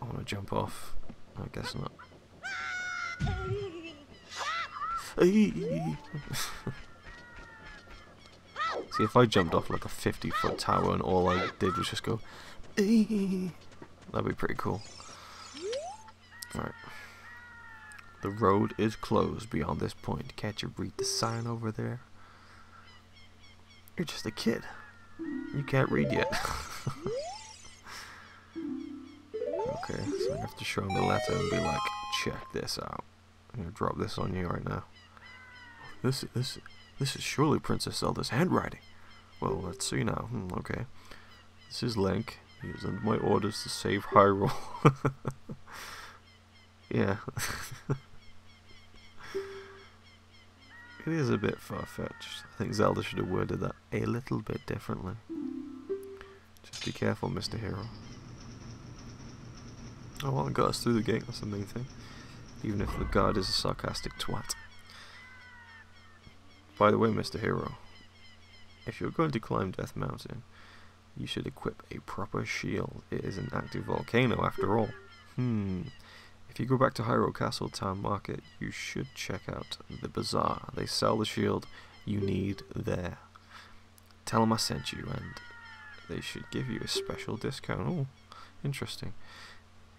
I want to jump off. I guess not. See, if I jumped off like a fifty foot tower and all I did was just go, eee, that'd be pretty cool. Alright. The road is closed beyond this point. Can't you read the sign over there? You're just a kid. You can't read yet. Okay, so I have to show him the letter and be like, check this out. I'm gonna drop this on you right now. This, this... This is surely Princess Zelda's handwriting. Well, let's see now. Hmm, okay. This is Link. He was under my orders to save Hyrule. Yeah. It is a bit far-fetched. I think Zelda should have worded that a little bit differently. Just be careful, Mister Hero. Oh, well, it got us through the gate. That's the main thing. Even if the guard is a sarcastic twat. By the way, Mister Hero, if you're going to climb Death Mountain, you should equip a proper shield. It is an active volcano, after all. Hmm. If you go back to Hyrule Castle Town Market, you should check out the bazaar. They sell the shield you need there. Tell them I sent you, and they should give you a special discount. Oh, interesting.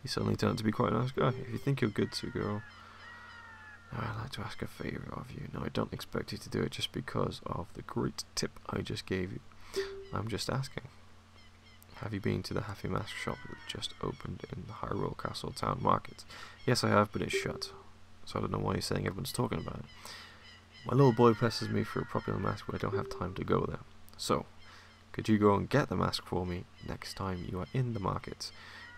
You suddenly turned out to be quite a nice guy. If you think you're good to go... I'd like to ask a favour of you. No, I don't expect you to do it just because of the great tip I just gave you. I'm just asking. Have you been to the Happy Mask shop that just opened in the Hyrule Castle Town Market? Yes, I have, but it's shut. So I don't know why you're saying everyone's talking about it. My little boy presses me for a popular mask, but I don't have time to go there. So, could you go and get the mask for me next time you are in the market?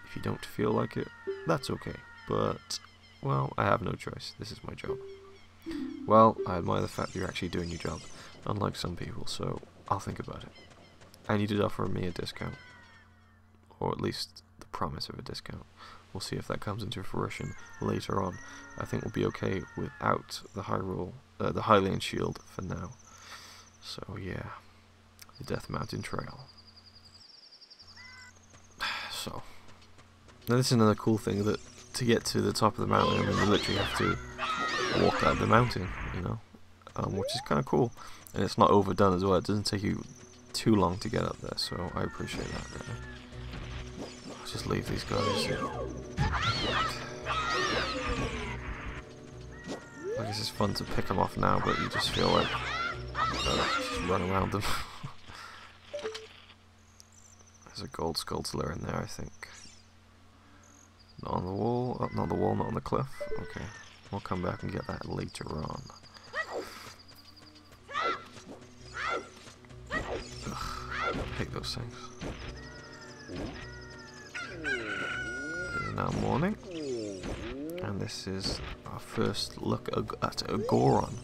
If you don't feel like it, that's okay. But... well, I have no choice. This is my job. Well, I admire the fact that you're actually doing your job, unlike some people, so I'll think about it. And you did offer me a discount. Or at least the promise of a discount. We'll see if that comes into fruition later on. I think we'll be okay without the Hyrule, uh, the Hylian Shield for now. So yeah, the Death Mountain Trail. So now this is another cool thing, that to get to the top of the mountain, I mean, you literally have to walk out the mountain, you know, um, which is kind of cool, and it's not overdone as well. It doesn't take you too long to get up there, so I appreciate that. Really. I'll just leave these guys. I guess it's fun to pick them off now, but you just feel like uh, just run around them. There's a Gold Skulltula in there, I think. Not on the wall. Oh, not on the wall. Not on the cliff. Okay, we'll come back and get that later on. Take those things. It is now morning, and this is our first look at a Goron.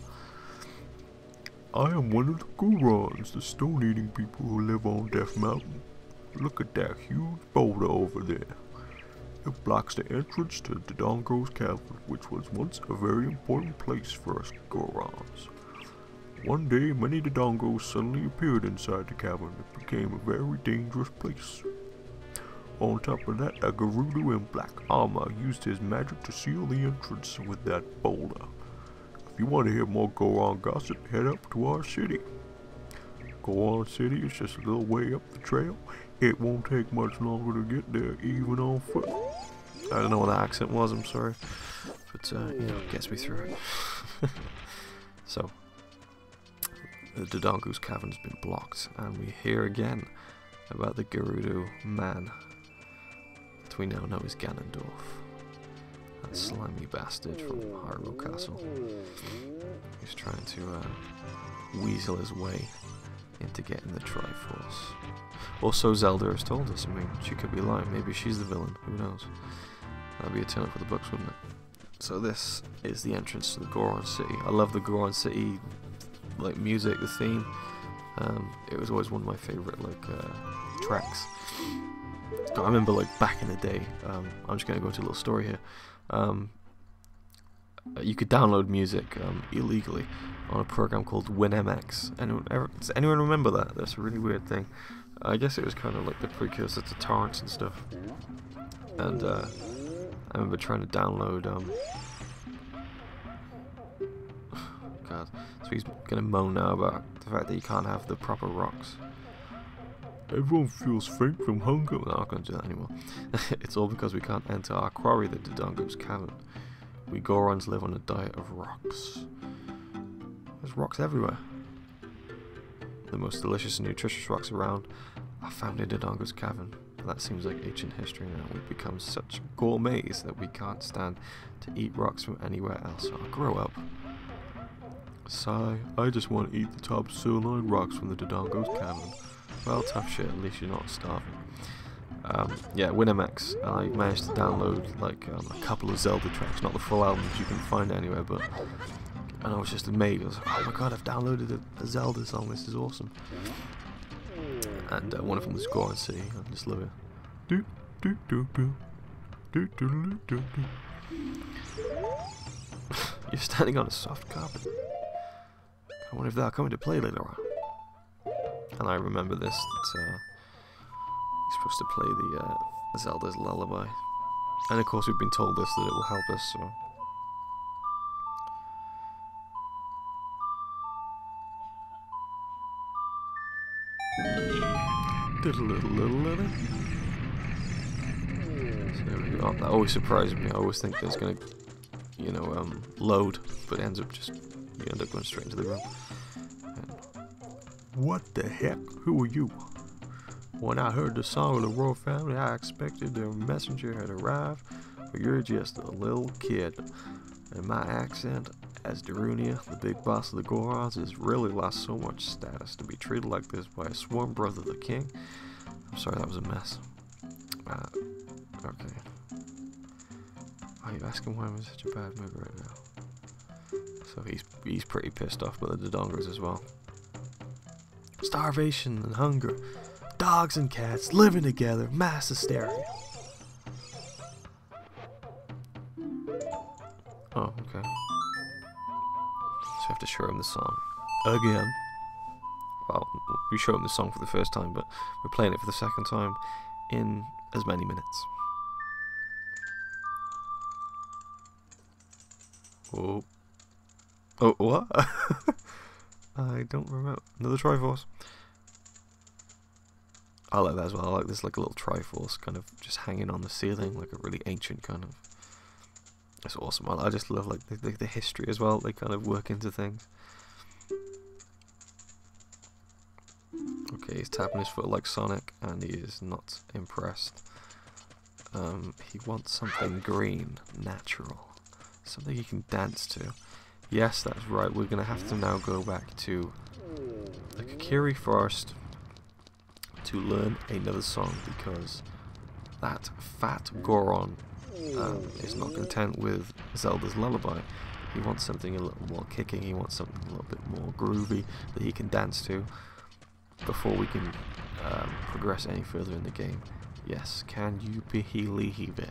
I am one of the Gorons, the stone-eating people who live on Death Mountain. Look at that huge boulder over there. It blocks the entrance to Dodongo's Cavern, which was once a very important place for us Gorons. One day, many Dodongos suddenly appeared inside the cavern. It became a very dangerous place. On top of that, a Gerudo in black armor used his magic to seal the entrance with that boulder. If you want to hear more Goron gossip, head up to our city. Goron City is just a little way up the trail. It won't take much longer to get there, even on foot. I don't know what that accent was, I'm sorry. But, uh, you know, it gets me through it. So. The Dodongo's Cavern's been blocked, and we hear again about the Gerudo man that we now know is Ganondorf, that slimy bastard from Hyrule Castle. He's trying to uh, weasel his way into getting the Triforce. Also, Zelda has told us. I mean, she could be lying. Maybe she's the villain. Who knows? That'd be a turn up for the books, wouldn't it? So this is the entrance to the Goron City. I love the Goron City. Like music, the theme, um, it was always one of my favourite like uh, tracks. I remember like back in the day. Um, I'm just going to go into a little story here. Um, you could download music um, illegally on a program called WinMX. Anyone, ever, does anyone remember that? That's a really weird thing. I guess it was kind of like the precursor to torrents and stuff. And uh, I remember trying to download. Um, God. So he's gonna moan now about the fact that he can't have the proper rocks. Everyone feels faint from hunger. We're not gonna do that anymore. It's all because we can't enter our quarry, the Dodongo's Cavern. We Gorons live on a diet of rocks. There's rocks everywhere. The most delicious and nutritious rocks around are found in Dodongo's Cavern. That seems like ancient history now. We've become such gourmets that we can't stand to eat rocks from anywhere else. I'll grow up. Sigh, I just want to eat the top sirloin rocks from the Dodongo's Cavern. Well, tough shit, at least you're not starving. Um, yeah, WinMX, and I managed to download like um, a couple of Zelda tracks, not the full album, you can find anywhere, but... And I was just amazed, I was like, oh my god, I've downloaded a, a Zelda song, this is awesome. And uh, one of them was Goron City, I just love it. Do, do, do, do. Do, do, do, do, do. You're standing on a soft carpet. I wonder if that'll come into play later on. And I remember this, that uh, you're supposed to play the uh, Zelda's Lullaby. And of course we've been told this, that it will help us, so... So there we go. That always surprises me, I always think there's gonna, you know, um, load, but it ends up just... You end up going straight into the room. What the heck? Who are you? When I heard the song of the royal family, I expected their messenger had arrived, but you're just a little kid. And my accent, as Darunia, the big boss of the Gorons, has really lost so much status to be treated like this by a sworn brother of the king. I'm sorry, that was a mess. Uh, okay. Are you asking why I'm in such a bad mood right now? So he's, he's pretty pissed off, but the Dodongos as well. Starvation and hunger. Dogs and cats living together. Mass hysteria. Oh, okay. So I have to show him the song. Again. Well, we show him the song for the first time, but we're playing it for the second time in as many minutes. Oh. Oh, what? I don't remember. Another Triforce. I like that as well. I like this like a little Triforce kind of just hanging on the ceiling, like a really ancient kind of. It's awesome. I, I just love like the, the, the history as well. They kind of work into things. Okay, he's tapping his foot like Sonic, and he is not impressed. Um, he wants something green, natural, something he can dance to. Yes, that's right. We're gonna have to now go back to the Kakiri Forest to learn another song, because that fat Goron um, is not content with Zelda's Lullaby. He wants something a little more kicking, he wants something a little bit more groovy that he can dance to before we can um, progress any further in the game. Yes, can you bihilihi bit?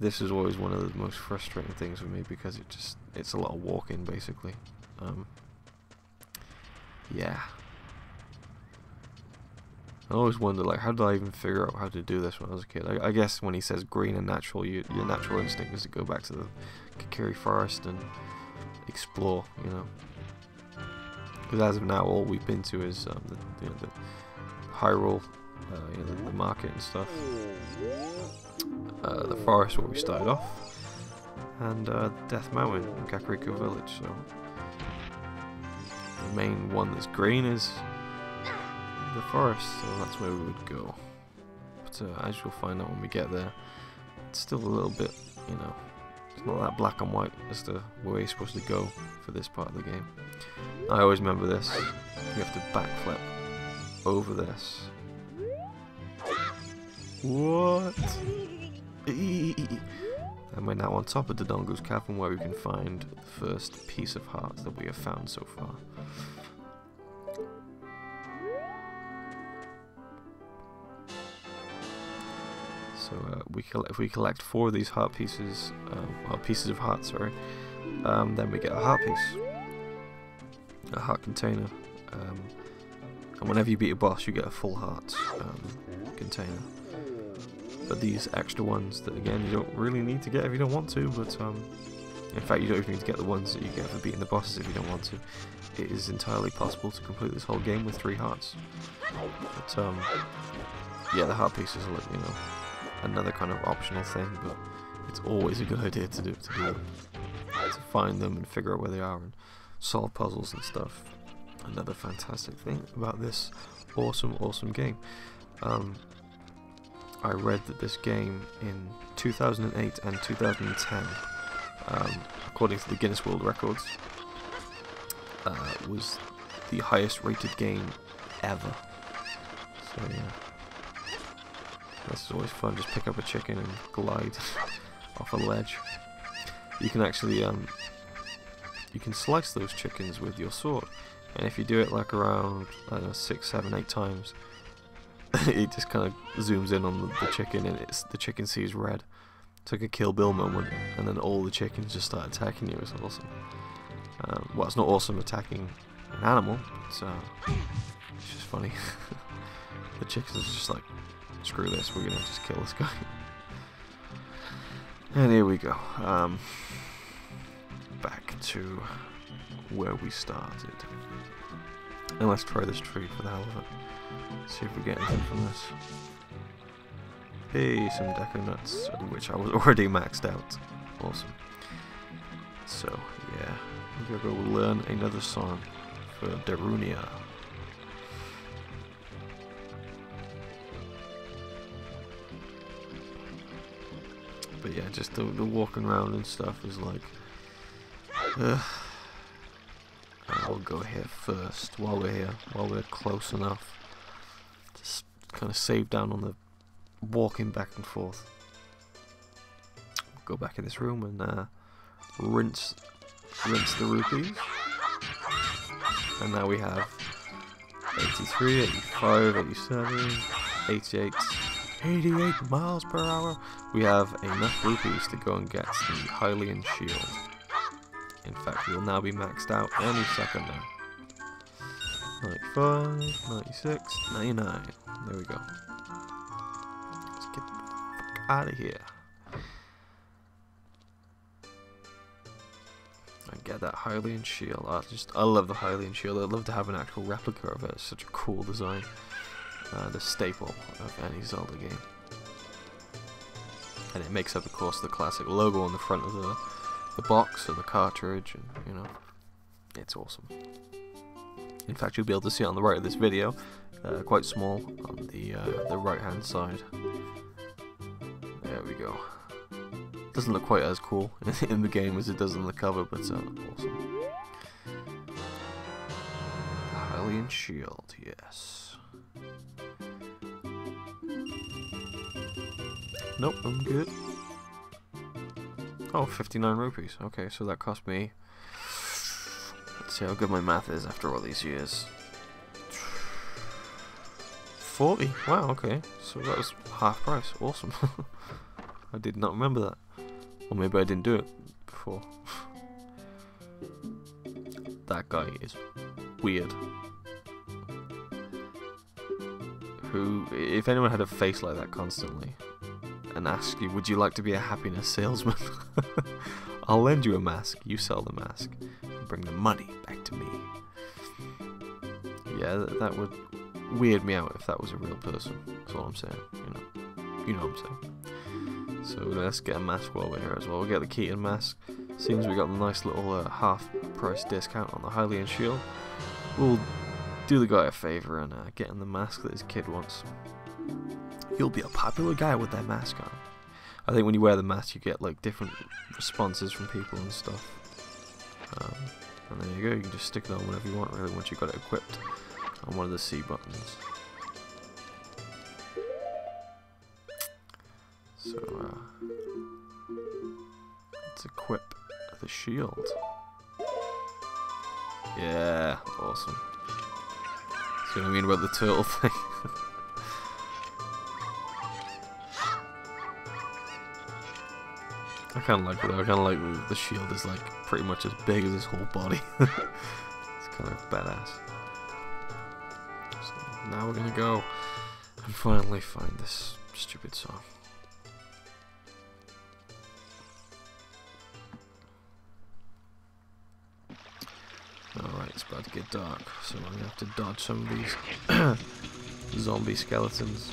This is always one of the most frustrating things for me, because it just it's a lot of walking basically. Um, yeah. I always wonder, like, how did I even figure out how to do this when I was a kid? I, I guess when he says green and natural, you, your natural instinct is to go back to the Kakiri Forest and explore, you know. Because as of now, all we've been to is um, the, you know, the Hyrule, uh, you know, the, the market and stuff. Uh, the forest where we started off, and uh, Death Mountain, Kakariko Village. So the main one that's green is the forest, so that's where we would go. But uh, as you'll find out when we get there, it's still a little bit, you know, it's not that black and white as to where you're supposed to go for this part of the game. I always remember this. You have to backflip over this. What? And we're now on top of Dodongo's Cavern, where we can find the first piece of heart that we have found so far. So uh, we if we collect four of these heart pieces, um, well, pieces of heart, sorry, um, then we get a heart piece, a heart container, um, and whenever you beat a boss, you get a full heart um, container. But these extra ones that again you don't really need to get if you don't want to, but um, in fact you don't even need to get the ones that you get for beating the bosses if you don't want to. It is entirely possible to complete this whole game with three hearts. But um, yeah, the heart pieces are, you know, another kind of optional thing, but it's always a good idea to do to do them, to find them and figure out where they are and solve puzzles and stuff. Another fantastic thing about this awesome, awesome game. Um, I read that this game in two thousand eight and two thousand ten, um, according to the Guinness World Records, uh, was the highest rated game ever. So yeah. This is always fun, just pick up a chicken and glide off a ledge. You can actually, um, you can slice those chickens with your sword, and if you do it like around, I don't know, six, seven, eight times, it just kind of zooms in on the, the chicken, and it's the chicken sees red. It's like a Kill Bill moment, and then all the chickens just start attacking you. It's awesome. Um, well, it's not awesome attacking an animal, so it's just funny. The chickens are just like, screw this, we're gonna just kill this guy. And here we go. Um, back to where we started. And let's try this tree for the hell of it. See if we get anything from this. Hey, some Deku Nuts, which I was already maxed out. Awesome. So, yeah. We're gonna go learn another song for Darunia. But yeah, just the, the walking around and stuff is like, uh, I'll go here first while we're here, while we're close enough. Just kind of save down on the walking back and forth. Go back in this room and uh, rinse, rinse the rupees. And now we have eighty-three, eighty-five, eighty-seven, eighty-eight, eighty-eight miles per hour. We have enough rupees to go and get the Hylian Shield. In fact, we'll now be maxed out any second now. ninety-five, ninety-six, ninety-nine. There we go. Let's get the fuck out of here. And get that Hylian Shield. I just, I love the Hylian Shield. I'd love to have an actual replica of it. It's such a cool design. Uh, the staple of any Zelda game. And it makes up, of course, the classic logo on the front of the, the box or the cartridge. And, you know, it's awesome. In fact, you'll be able to see it on the right of this video, uh, quite small, on the, uh, the right-hand side. There we go. Doesn't look quite as cool in the game as it does on the cover, but uh, awesome. Hylian Shield, yes. Nope, I'm good. Oh, fifty-nine rupees. Okay, so that cost me... Let's see how good my math is after all these years. forty. Wow, okay. So that was half price. Awesome. I did not remember that. Or maybe I didn't do it before. That guy is weird. Who, if anyone had a face like that constantly and asked you, would you like to be a happiness salesman? I'll lend you a mask. You sell the mask. Bring the money back to me. Yeah, that, that would weird me out if that was a real person. That's all I'm saying. You know, you know what I'm saying. So let's get a mask while we're here as well. We'll get the Keaton mask. Seems we got a nice little uh, half-price discount on the Hylian Shield. We'll do the guy a favour and uh, get him the mask that his kid wants. You'll be a popular guy with that mask on. I think when you wear the mask, you get like different responses from people and stuff. Um, and there you go, you can just stick it on whenever you want, really, once you've got it equipped on one of the C buttons. So, uh, let's equip the shield. Yeah, awesome. See what I mean about the turtle thing? I kind of like it though. I kind of like the shield is like pretty much as big as his whole body. It's kind of badass. So now we're gonna go and finally find this stupid song. Alright, it's about to get dark, so I'm gonna have to dodge some of these zombie skeletons.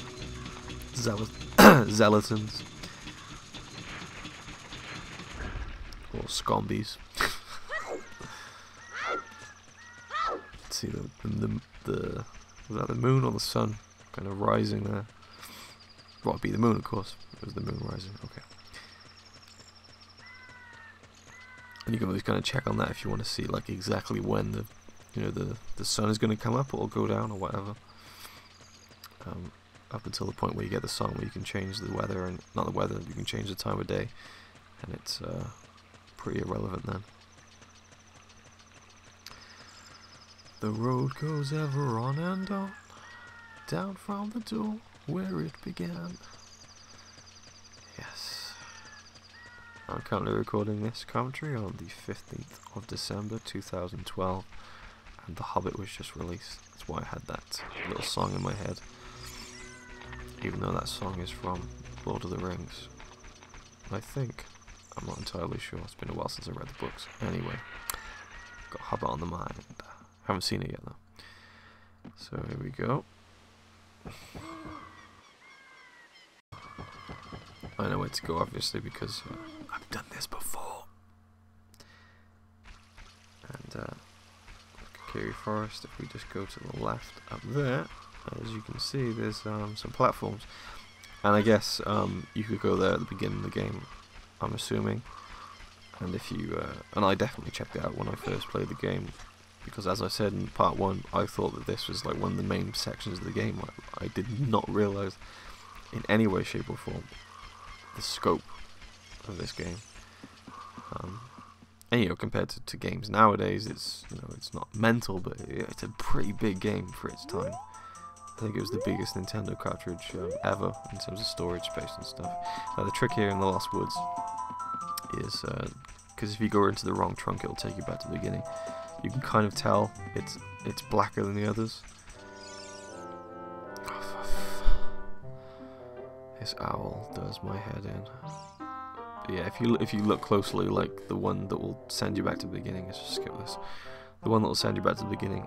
Zealot zealotons. Or scombies. Let's see the, the the was that the moon or the sun kind of rising there? Well, it'd be the moon, of course. It was the moon rising. Okay. And you can always kind of check on that if you want to see like exactly when the you know the the sun is going to come up or go down or whatever. Um, up until the point where you get the sun, where you can change the weather and not the weather, you can change the time of day, and it's. Uh, Pretty irrelevant then. The road goes ever on and on, down from the door where it began. Yes. I'm currently recording this commentary on the fifteenth of December two thousand twelve, and The Hobbit was just released. That's why I had that little song in my head, even though that song is from Lord of the Rings, I think. I'm not entirely sure. It's been a while since I read the books. Anyway, got Hobbit on the mind. Haven't seen it yet though. So here we go. I know where to go, obviously, because uh, I've done this before. And uh, Kakariko Forest. If we just go to the left up there, as you can see, there's um, some platforms, and I guess um, you could go there at the beginning of the game. I'm assuming, and if you, uh, and I definitely checked it out when I first played the game, because as I said in part one, I thought that this was like one of the main sections of the game. I, I did not realise in any way, shape or form the scope of this game. Um, and you know, compared to, to games nowadays, it's you know it's not mental, but it's a pretty big game for its time. I think it was the biggest Nintendo cartridge um, ever in terms of storage space and stuff. Now the trick here in the Lost Woods is, because uh, if you go into the wrong trunk it'll take you back to the beginning. You can kind of tell it's it's blacker than the others. This owl does my head in. But yeah, if you if you look closely, like the one that will send you back to the beginning, let's just skip this. The one that will send you back to the beginning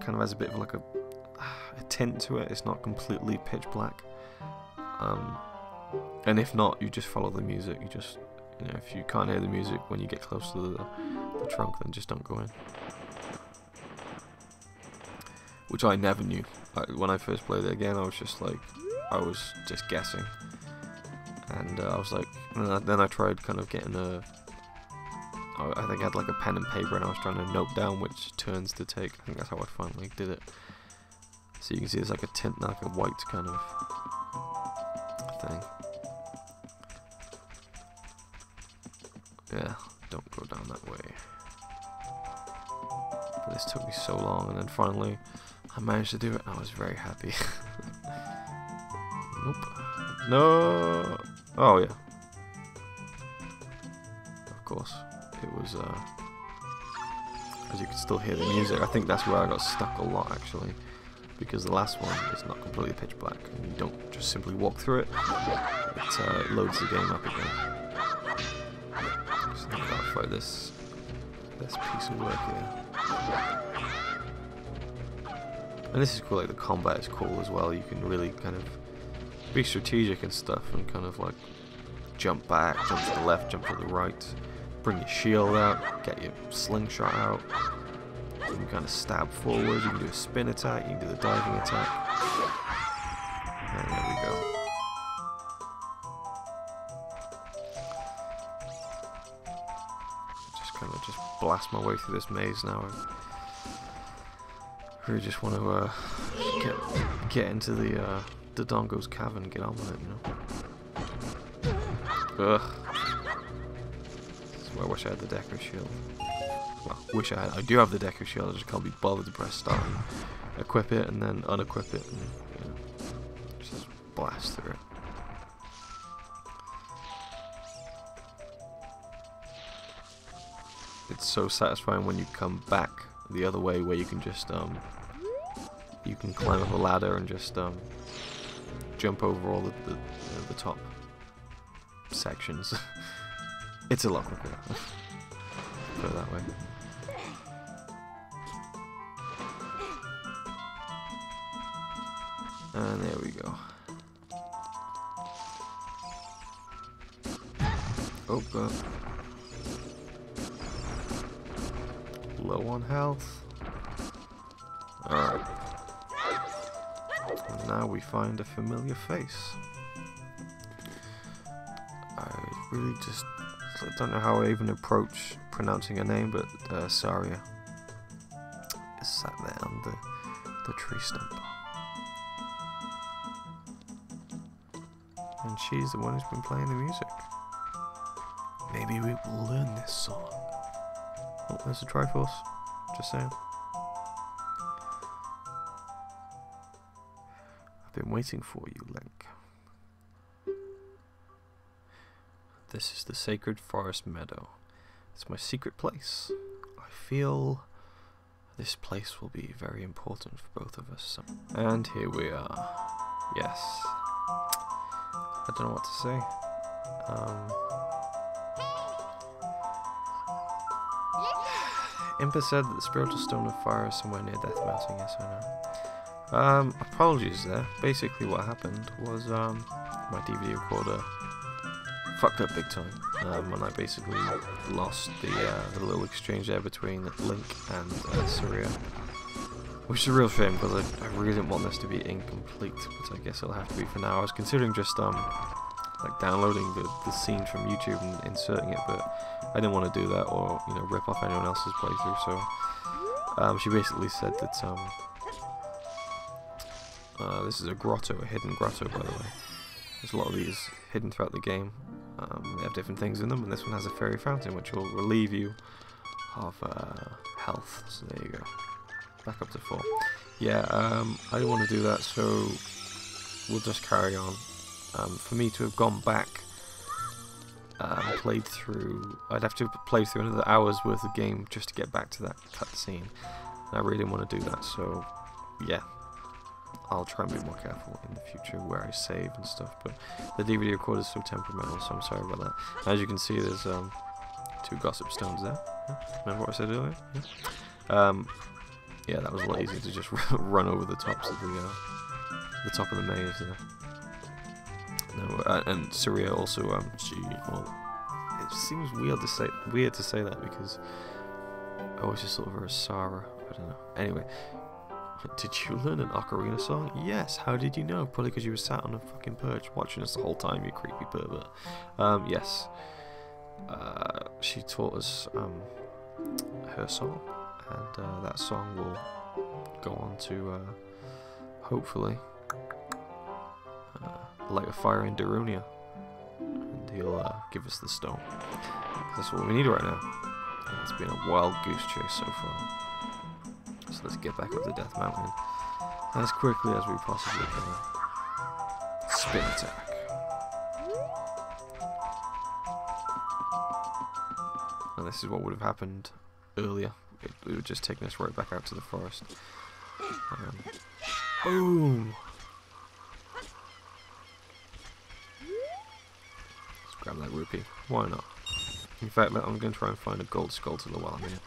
kind of has a bit of like a, a tint to it. It's not completely pitch black. Um, and if not, you just follow the music. You just, you know, if you can't hear the music when you get close to the, the trunk, then just don't go in. Which I never knew. I, when I first played it again, I was just like. I was just guessing, and uh, I was like, and I, then I tried kind of getting a, I think I had like a pen and paper and I was trying to note down which turns to take. I think that's how I finally did it. So you can see there's like a tint, like a white kind of thing. Yeah, don't go down that way. But this took me so long, and then finally I managed to do it and I was very happy. Nope. No. Oh yeah. Of course. It was. Uh, as you can still hear the music, I think that's where I got stuck a lot actually, because the last one is not completely pitch black, and you don't just simply walk through it. It uh, loads the game up again. So now I gotta fight this this piece of work here. And this is cool. Like the combat is cool as well. You can really kind of be strategic and stuff, and kind of like jump back, jump to the left, jump to the right, bring your shield out, get your slingshot out, you can kind of stab forward, you can do a spin attack, you can do the diving attack, and there we go. Just kind of just blast my way through this maze now. I really just want to uh, get, get into the uh, Dodongo's Cavern, get on with it, you know. Ugh. I wish I had the Deku Shield. Well, wish I had. I do have the Deku Shield, I just can't be bothered to press start and equip it and then unequip it and, you know, just blast through it. It's so satisfying when you come back the other way, where you can just, um, you can climb up a ladder and just, um, jump over all the, the, you know, the top sections. It's a lot quicker. Put it that way. And there we go. Oh god. Low on health. Alright. And now we find a familiar face. I really just I don't know how I even approach pronouncing her name, but uh, Saria is sat there on the, the tree stump. And she's the one who's been playing the music. Maybe we will learn this song. Oh, there's a Triforce. Just saying. I've been waiting for you, Link. This is the Sacred Forest Meadow. It's my secret place. I feel this place will be very important for both of us. And here we are. Yes. I don't know what to say. Um... Impa said that the Spiritual Stone of Fire is somewhere near Death Mountain. Yes, I know. Um, apologies there. Basically what happened was um, my D V D recorder fucked up big time. Um, and I basically lost the, uh, the little exchange there between Link and uh, Saria. Which is a real shame, because I, I really didn't want this to be incomplete. But I guess it'll have to be for now. I was considering just um, like downloading the, the scene from YouTube and inserting it, but I didn't want to do that, or you know, rip off anyone else's playthrough. So um, she basically said that um, uh, this is a grotto, a hidden grotto, by the way. There's a lot of these hidden throughout the game. Um, they have different things in them, and this one has a fairy fountain, which will relieve you of uh, health. So there you go, back up to four. yeah, um, I didn't want to do that, so we'll just carry on. Um, for me to have gone back and played through, I'd have to play through another hour's worth of game just to get back to that cutscene. I really didn't want to do that, so yeah, I'll try and be more careful in the future where I save and stuff, but the D V D recorder is so temperamental, so I'm sorry about that. As you can see, there's um, two gossip stones there. Remember what I said earlier? Yeah. Um, yeah, that was a lot easier to just run over the tops of the uh, the top of the maze there. No, uh, and Saria also. Um, she. Well, it seems weird to say weird to say that because I always just thought of her as Sarah. I don't know. Anyway, did you learn an ocarina song? Yes. How did you know? Probably because you were sat on a fucking perch watching us the whole time, you creepy pervert. Um, yes. Uh, she taught us um, her song, and uh, that song will go on to uh, hopefully uh, light a fire in Darunia, and he'll uh, give us the stone. That's what we need right now. And it's been a wild goose chase so far. So let's get back up the Death Mountain as quickly as we possibly can. Spin attack. And this is what would have happened earlier. It, it would have just taken us right back out to the forest. Um, boom! Let's grab that rupee. Why not? In fact, I'm going to try and find a gold skulltula while I'm here.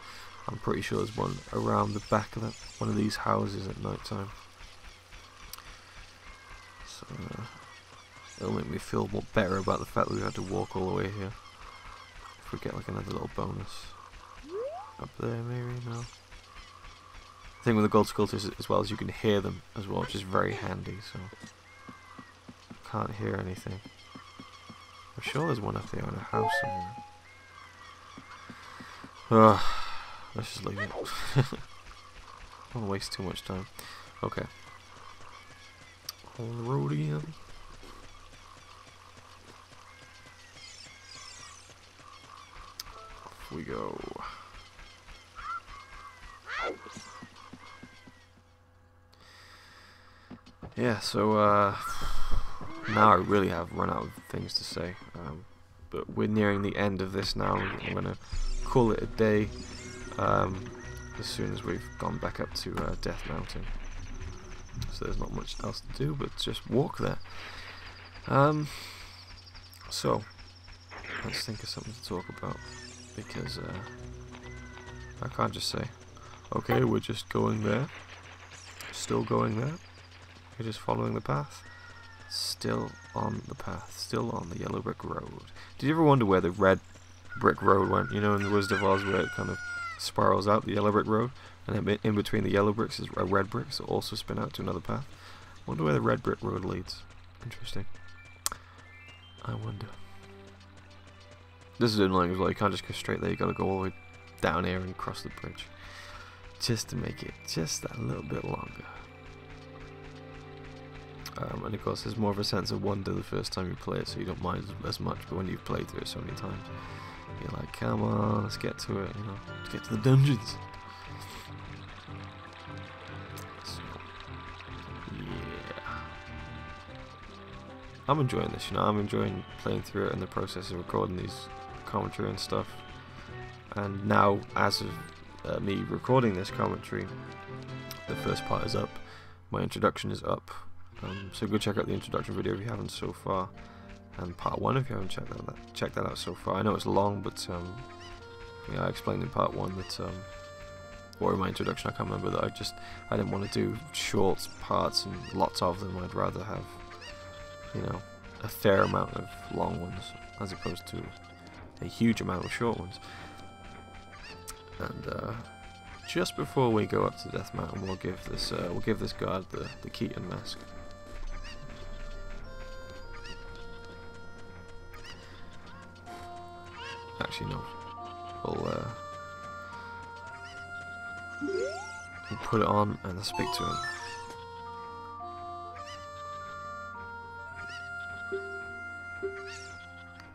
I'm pretty sure there's one around the back of that, one of these houses at night time. So, uh, it'll make me feel more better about the fact that we had to walk all the way here. If we get like another little bonus. Up there maybe, no. The thing with the gold sculptures as well is you can hear them as well, which is very handy, so can't hear anything. I'm sure there's one up there in a house somewhere. Ugh, let's just leave it. Don't want to waste too much time. Okay. On the road again. We go. Yeah, so uh, now I really have run out of things to say, um, but we're nearing the end of this now. I'm going to call it a day um, as soon as we've gone back up to uh, Death Mountain. So there's not much else to do but just walk there. Um, so let's think of something to talk about. Because uh, I can't just say, okay, we're just going there, still going there, we're just following the path, still on the path, still on the yellow brick road. Did you ever wonder where the red brick road went? You know, in The Wizard of Oz, where it kind of spirals out the yellow brick road, and then in between the yellow bricks is a red brick, so also spin out to another path. I wonder where the red brick road leads. Interesting. I wonder. This is annoying as well, you can't just go straight there, you gotta go all the way down here and cross the bridge. Just to make it just that little bit longer. Um, and of course there's more of a sense of wonder the first time you play it, so you don't mind as much, but when you've played through it so many times, you're like, come on, let's get to it, you know, let's get to the dungeons. So, yeah. I'm enjoying this, you know, I'm enjoying playing through it and the process of recording these commentary and stuff, and now as of uh, me recording this commentary, the first part is up, my introduction is up, um, so go check out the introduction video if you haven't so far, and part one if you haven't checked that, that, checked that out so far. I know it's long, but um, yeah, I explained in part one that, um, or in my introduction, I can't remember, that I just I didn't want to do short parts and lots of them. I'd rather have, you know, a fair amount of long ones as opposed to a huge amount of short ones. And uh, just before we go up to Death Mountain, we'll give this uh, we'll give this guard the the Keaton mask. Actually, no. We'll, uh, we'll put it on and I'll speak to him.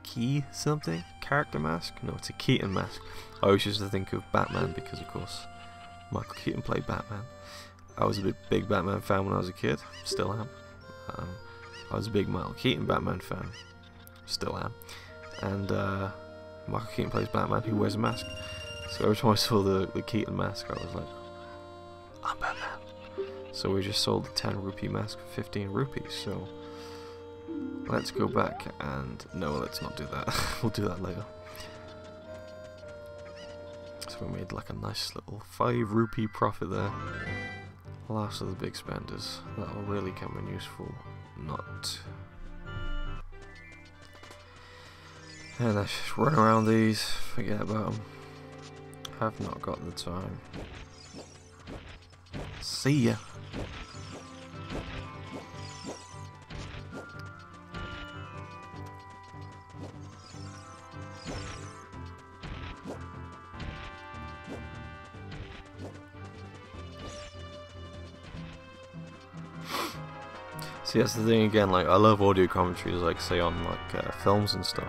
Key something? Character mask? No, it's a Keaton mask. I always used to think of Batman because, of course, Michael Keaton played Batman. I was a big, big Batman fan when I was a kid, still am. Um, I was a big Michael Keaton Batman fan, still am. And uh, Michael Keaton plays Batman who wears a mask. So every time I saw the, the Keaton mask, I was like, I'm Batman. So we just sold the ten rupee mask for fifteen rupees, so let's go back and... no, let's not do that. We'll do that later. So we made like a nice little five rupee profit there. Last of the big spenders. That will really come in useful. Not... and I just run around these, forget about them. Have not got the time. See ya! See, that's the thing again, like, I love audio commentaries, like, say, on, like, uh, films and stuff.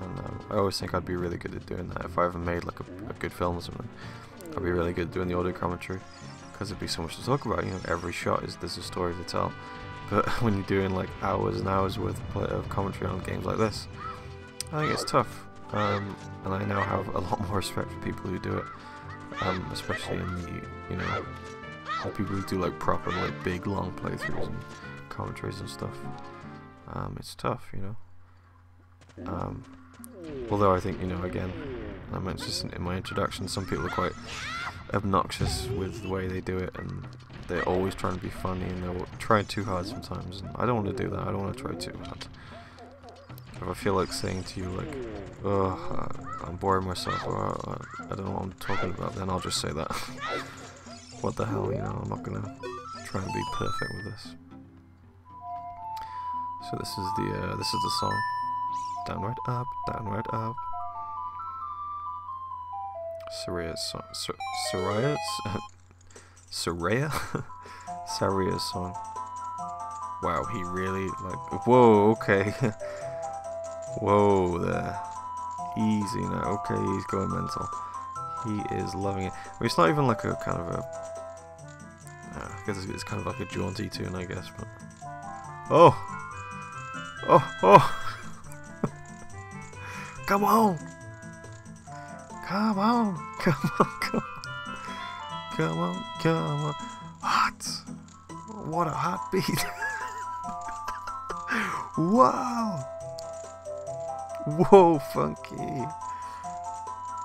And um, I always think I'd be really good at doing that. If I ever made, like, a, a good film or something, I'd be really good at doing the audio commentary. Because there'd be so much to talk about, you know, every shot is, there's a story to tell. But when you're doing, like, hours and hours worth of, play, of commentary on games like this, I think it's tough. Um, and I now have a lot more respect for people who do it. Um, especially in the, you know, people who do, like, proper, like, big, long playthroughs and commentaries and stuff. Um, it's tough, you know. Um, although I think, you know, again, I mentioned this in my introduction, some people are quite obnoxious with the way they do it, and they're always trying to be funny, and they'll try too hard sometimes, and I don't want to do that. I don't want to try too hard. If I feel like saying to you, like, oh, I'm boring myself, or I don't know what I'm talking about, then I'll just say that. What the hell, you know, I'm not going to try and be perfect with this. So this is the, uh, this is the song. Downward up, downward up. Saria's song. Saria's? Saria? Saria's song. Wow, he really, like, whoa, okay. Whoa, there. Easy now, okay, he's going mental. He is loving it. I mean, it's not even like a kind of a... I guess it's kind of like a jaunty tune, I guess, but... oh! Oh! Oh! Come on! Come on, come on, come on, come on, come on, hot, what a heartbeat, wow, whoa, funky,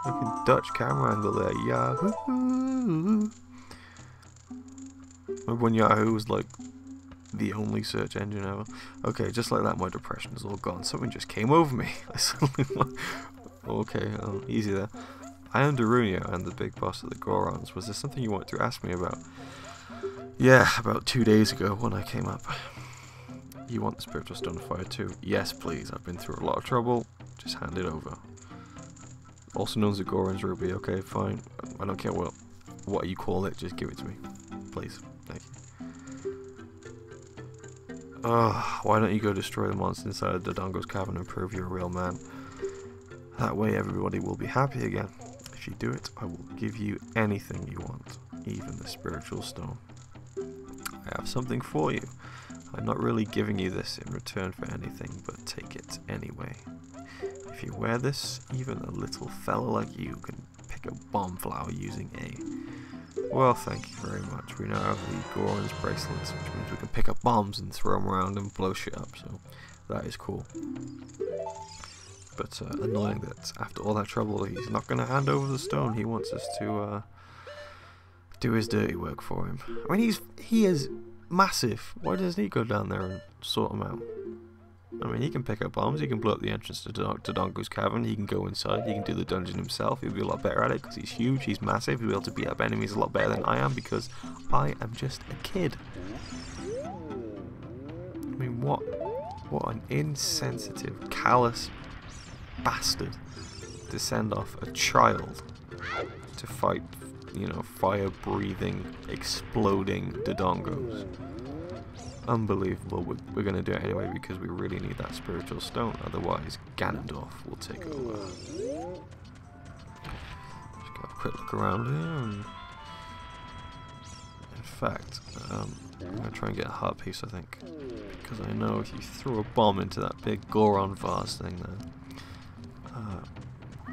looking Dutch camera angle there, Yahoo, remember when Yahoo was like the only search engine ever? Okay, just like that my depression is all gone, something just came over me, I suddenly went, okay, um, easy there. I am Darunia and the big boss of the Gorons. Was there something you wanted to ask me about? Yeah, about two days ago when I came up. You want the Spiritual Stone of Fire too? Yes, please. I've been through a lot of trouble. Just hand it over. Also known as the Goron's Ruby. Okay, fine. I don't care what, what you call it. Just give it to me. Please. Thank you. Oh, why don't you go destroy the monster inside of Dodongo's Cavern and prove you're a real man? That way everybody will be happy again. If you do it, I will give you anything you want, even the Spiritual Stone. I have something for you. I'm not really giving you this in return for anything, but take it anyway. If you wear this, even a little fella like you can pick a bomb flower using a... well, thank you very much. We now have the Goron's bracelets, which means we can pick up bombs and throw them around and blow shit up, so that is cool. But uh, annoying that after all that trouble, he's not going to hand over the stone. He wants us to uh, do his dirty work for him. I mean, he's he is massive. Why doesn't he go down there and sort him out? I mean, he can pick up bombs. He can blow up the entrance to Dodongo's Cavern. He can go inside. He can do the dungeon himself. He'll be a lot better at it because he's huge. He's massive. He'll be able to beat up enemies a lot better than I am because I am just a kid. I mean, what what an insensitive, callous... bastard to send off a child to fight, you know, fire-breathing, exploding Dodongos. Unbelievable. We're, we're going to do it anyway because we really need that Spiritual Stone. Otherwise, Ganondorf will take over. Just got a quick look around here and, and fact, um, I'm going to try and get a heart piece, I think. Because I know if you threw a bomb into that big Goron vase thing there, uh,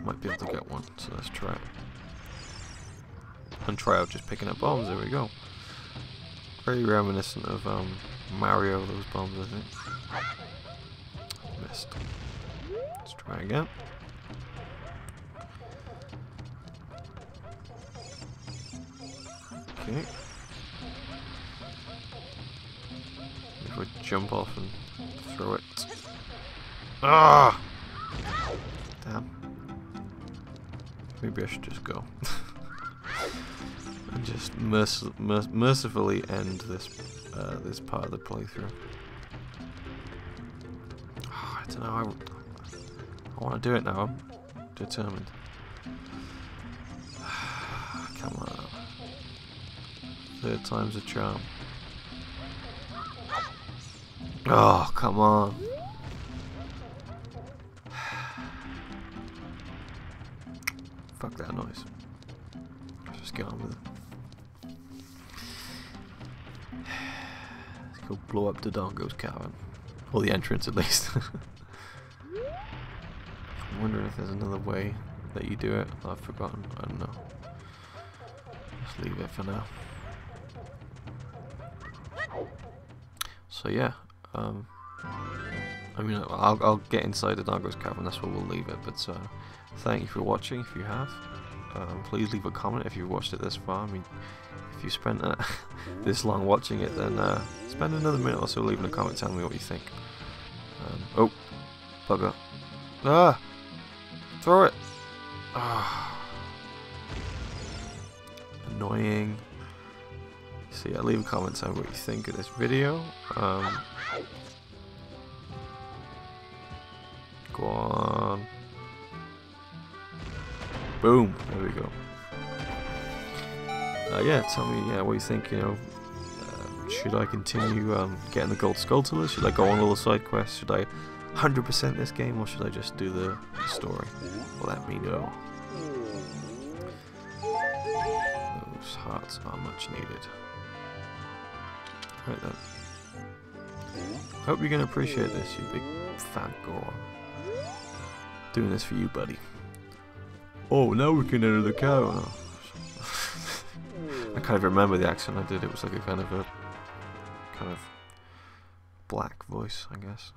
might be able to get one, so let's try it. And try out just picking up bombs, there we go. Very reminiscent of um, Mario, those bombs, I think. Missed. Let's try again. Okay. If I jump off and throw it. Ah! Damn. Maybe I should just go. And just merc mer mercifully end this uh, this part of the playthrough. Oh, I don't know. I, I want to do it now. I'm determined. Come on. Third time's a charm. Oh, come on. Fuck that noise. Let's just get on with it. Let's go blow up Dodongo's Cavern. Or the entrance, at least. I'm wondering if there's another way that you do it. I've forgotten. I don't know. Just leave it for now. So yeah, um, I mean, I'll, I'll get inside Dodongo's Cavern, that's where we'll leave it, but uh, thank you for watching if you have. Um, please leave a comment if you've watched it this far. I mean, if you spent uh, this long watching it, then uh, spend another minute or so leaving a comment telling me what you think. Um, oh, bugger. Ah! Throw it! Ah. Annoying. So yeah, leave a comment on what you think of this video. Um, go on. Boom. There we go. Uh, yeah, tell me yeah, what you think. You know, uh, should I continue um, getting the Gold Skulltula? Should I go on all the side quests? Should I one hundred percent this game, or should I just do the story? Well, let me know. Those hearts are much needed. Right then. Hope you're going to appreciate this, you big fat Goron. Doing this for you, buddy. Oh, now we can enter the cavern. I can't even remember the accent I did. It was like a kind of a kind of black voice, I guess.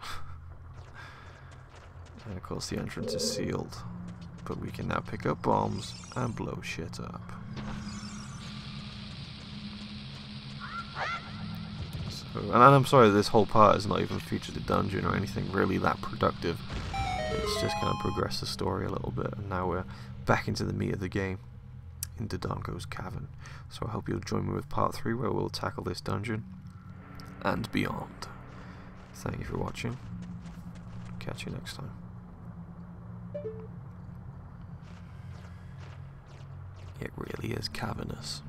And of course, the entrance is sealed, but we can now pick up bombs and blow shit up. And I'm sorry this whole part is not even featured a dungeon or anything really that productive. It's just kind of progressed the story a little bit, and now we're back into the meat of the game in Dodongo's Cavern. So I hope you'll join me with part three, where we'll tackle this dungeon and beyond. Thank you for watching. Catch you next time. It really is cavernous.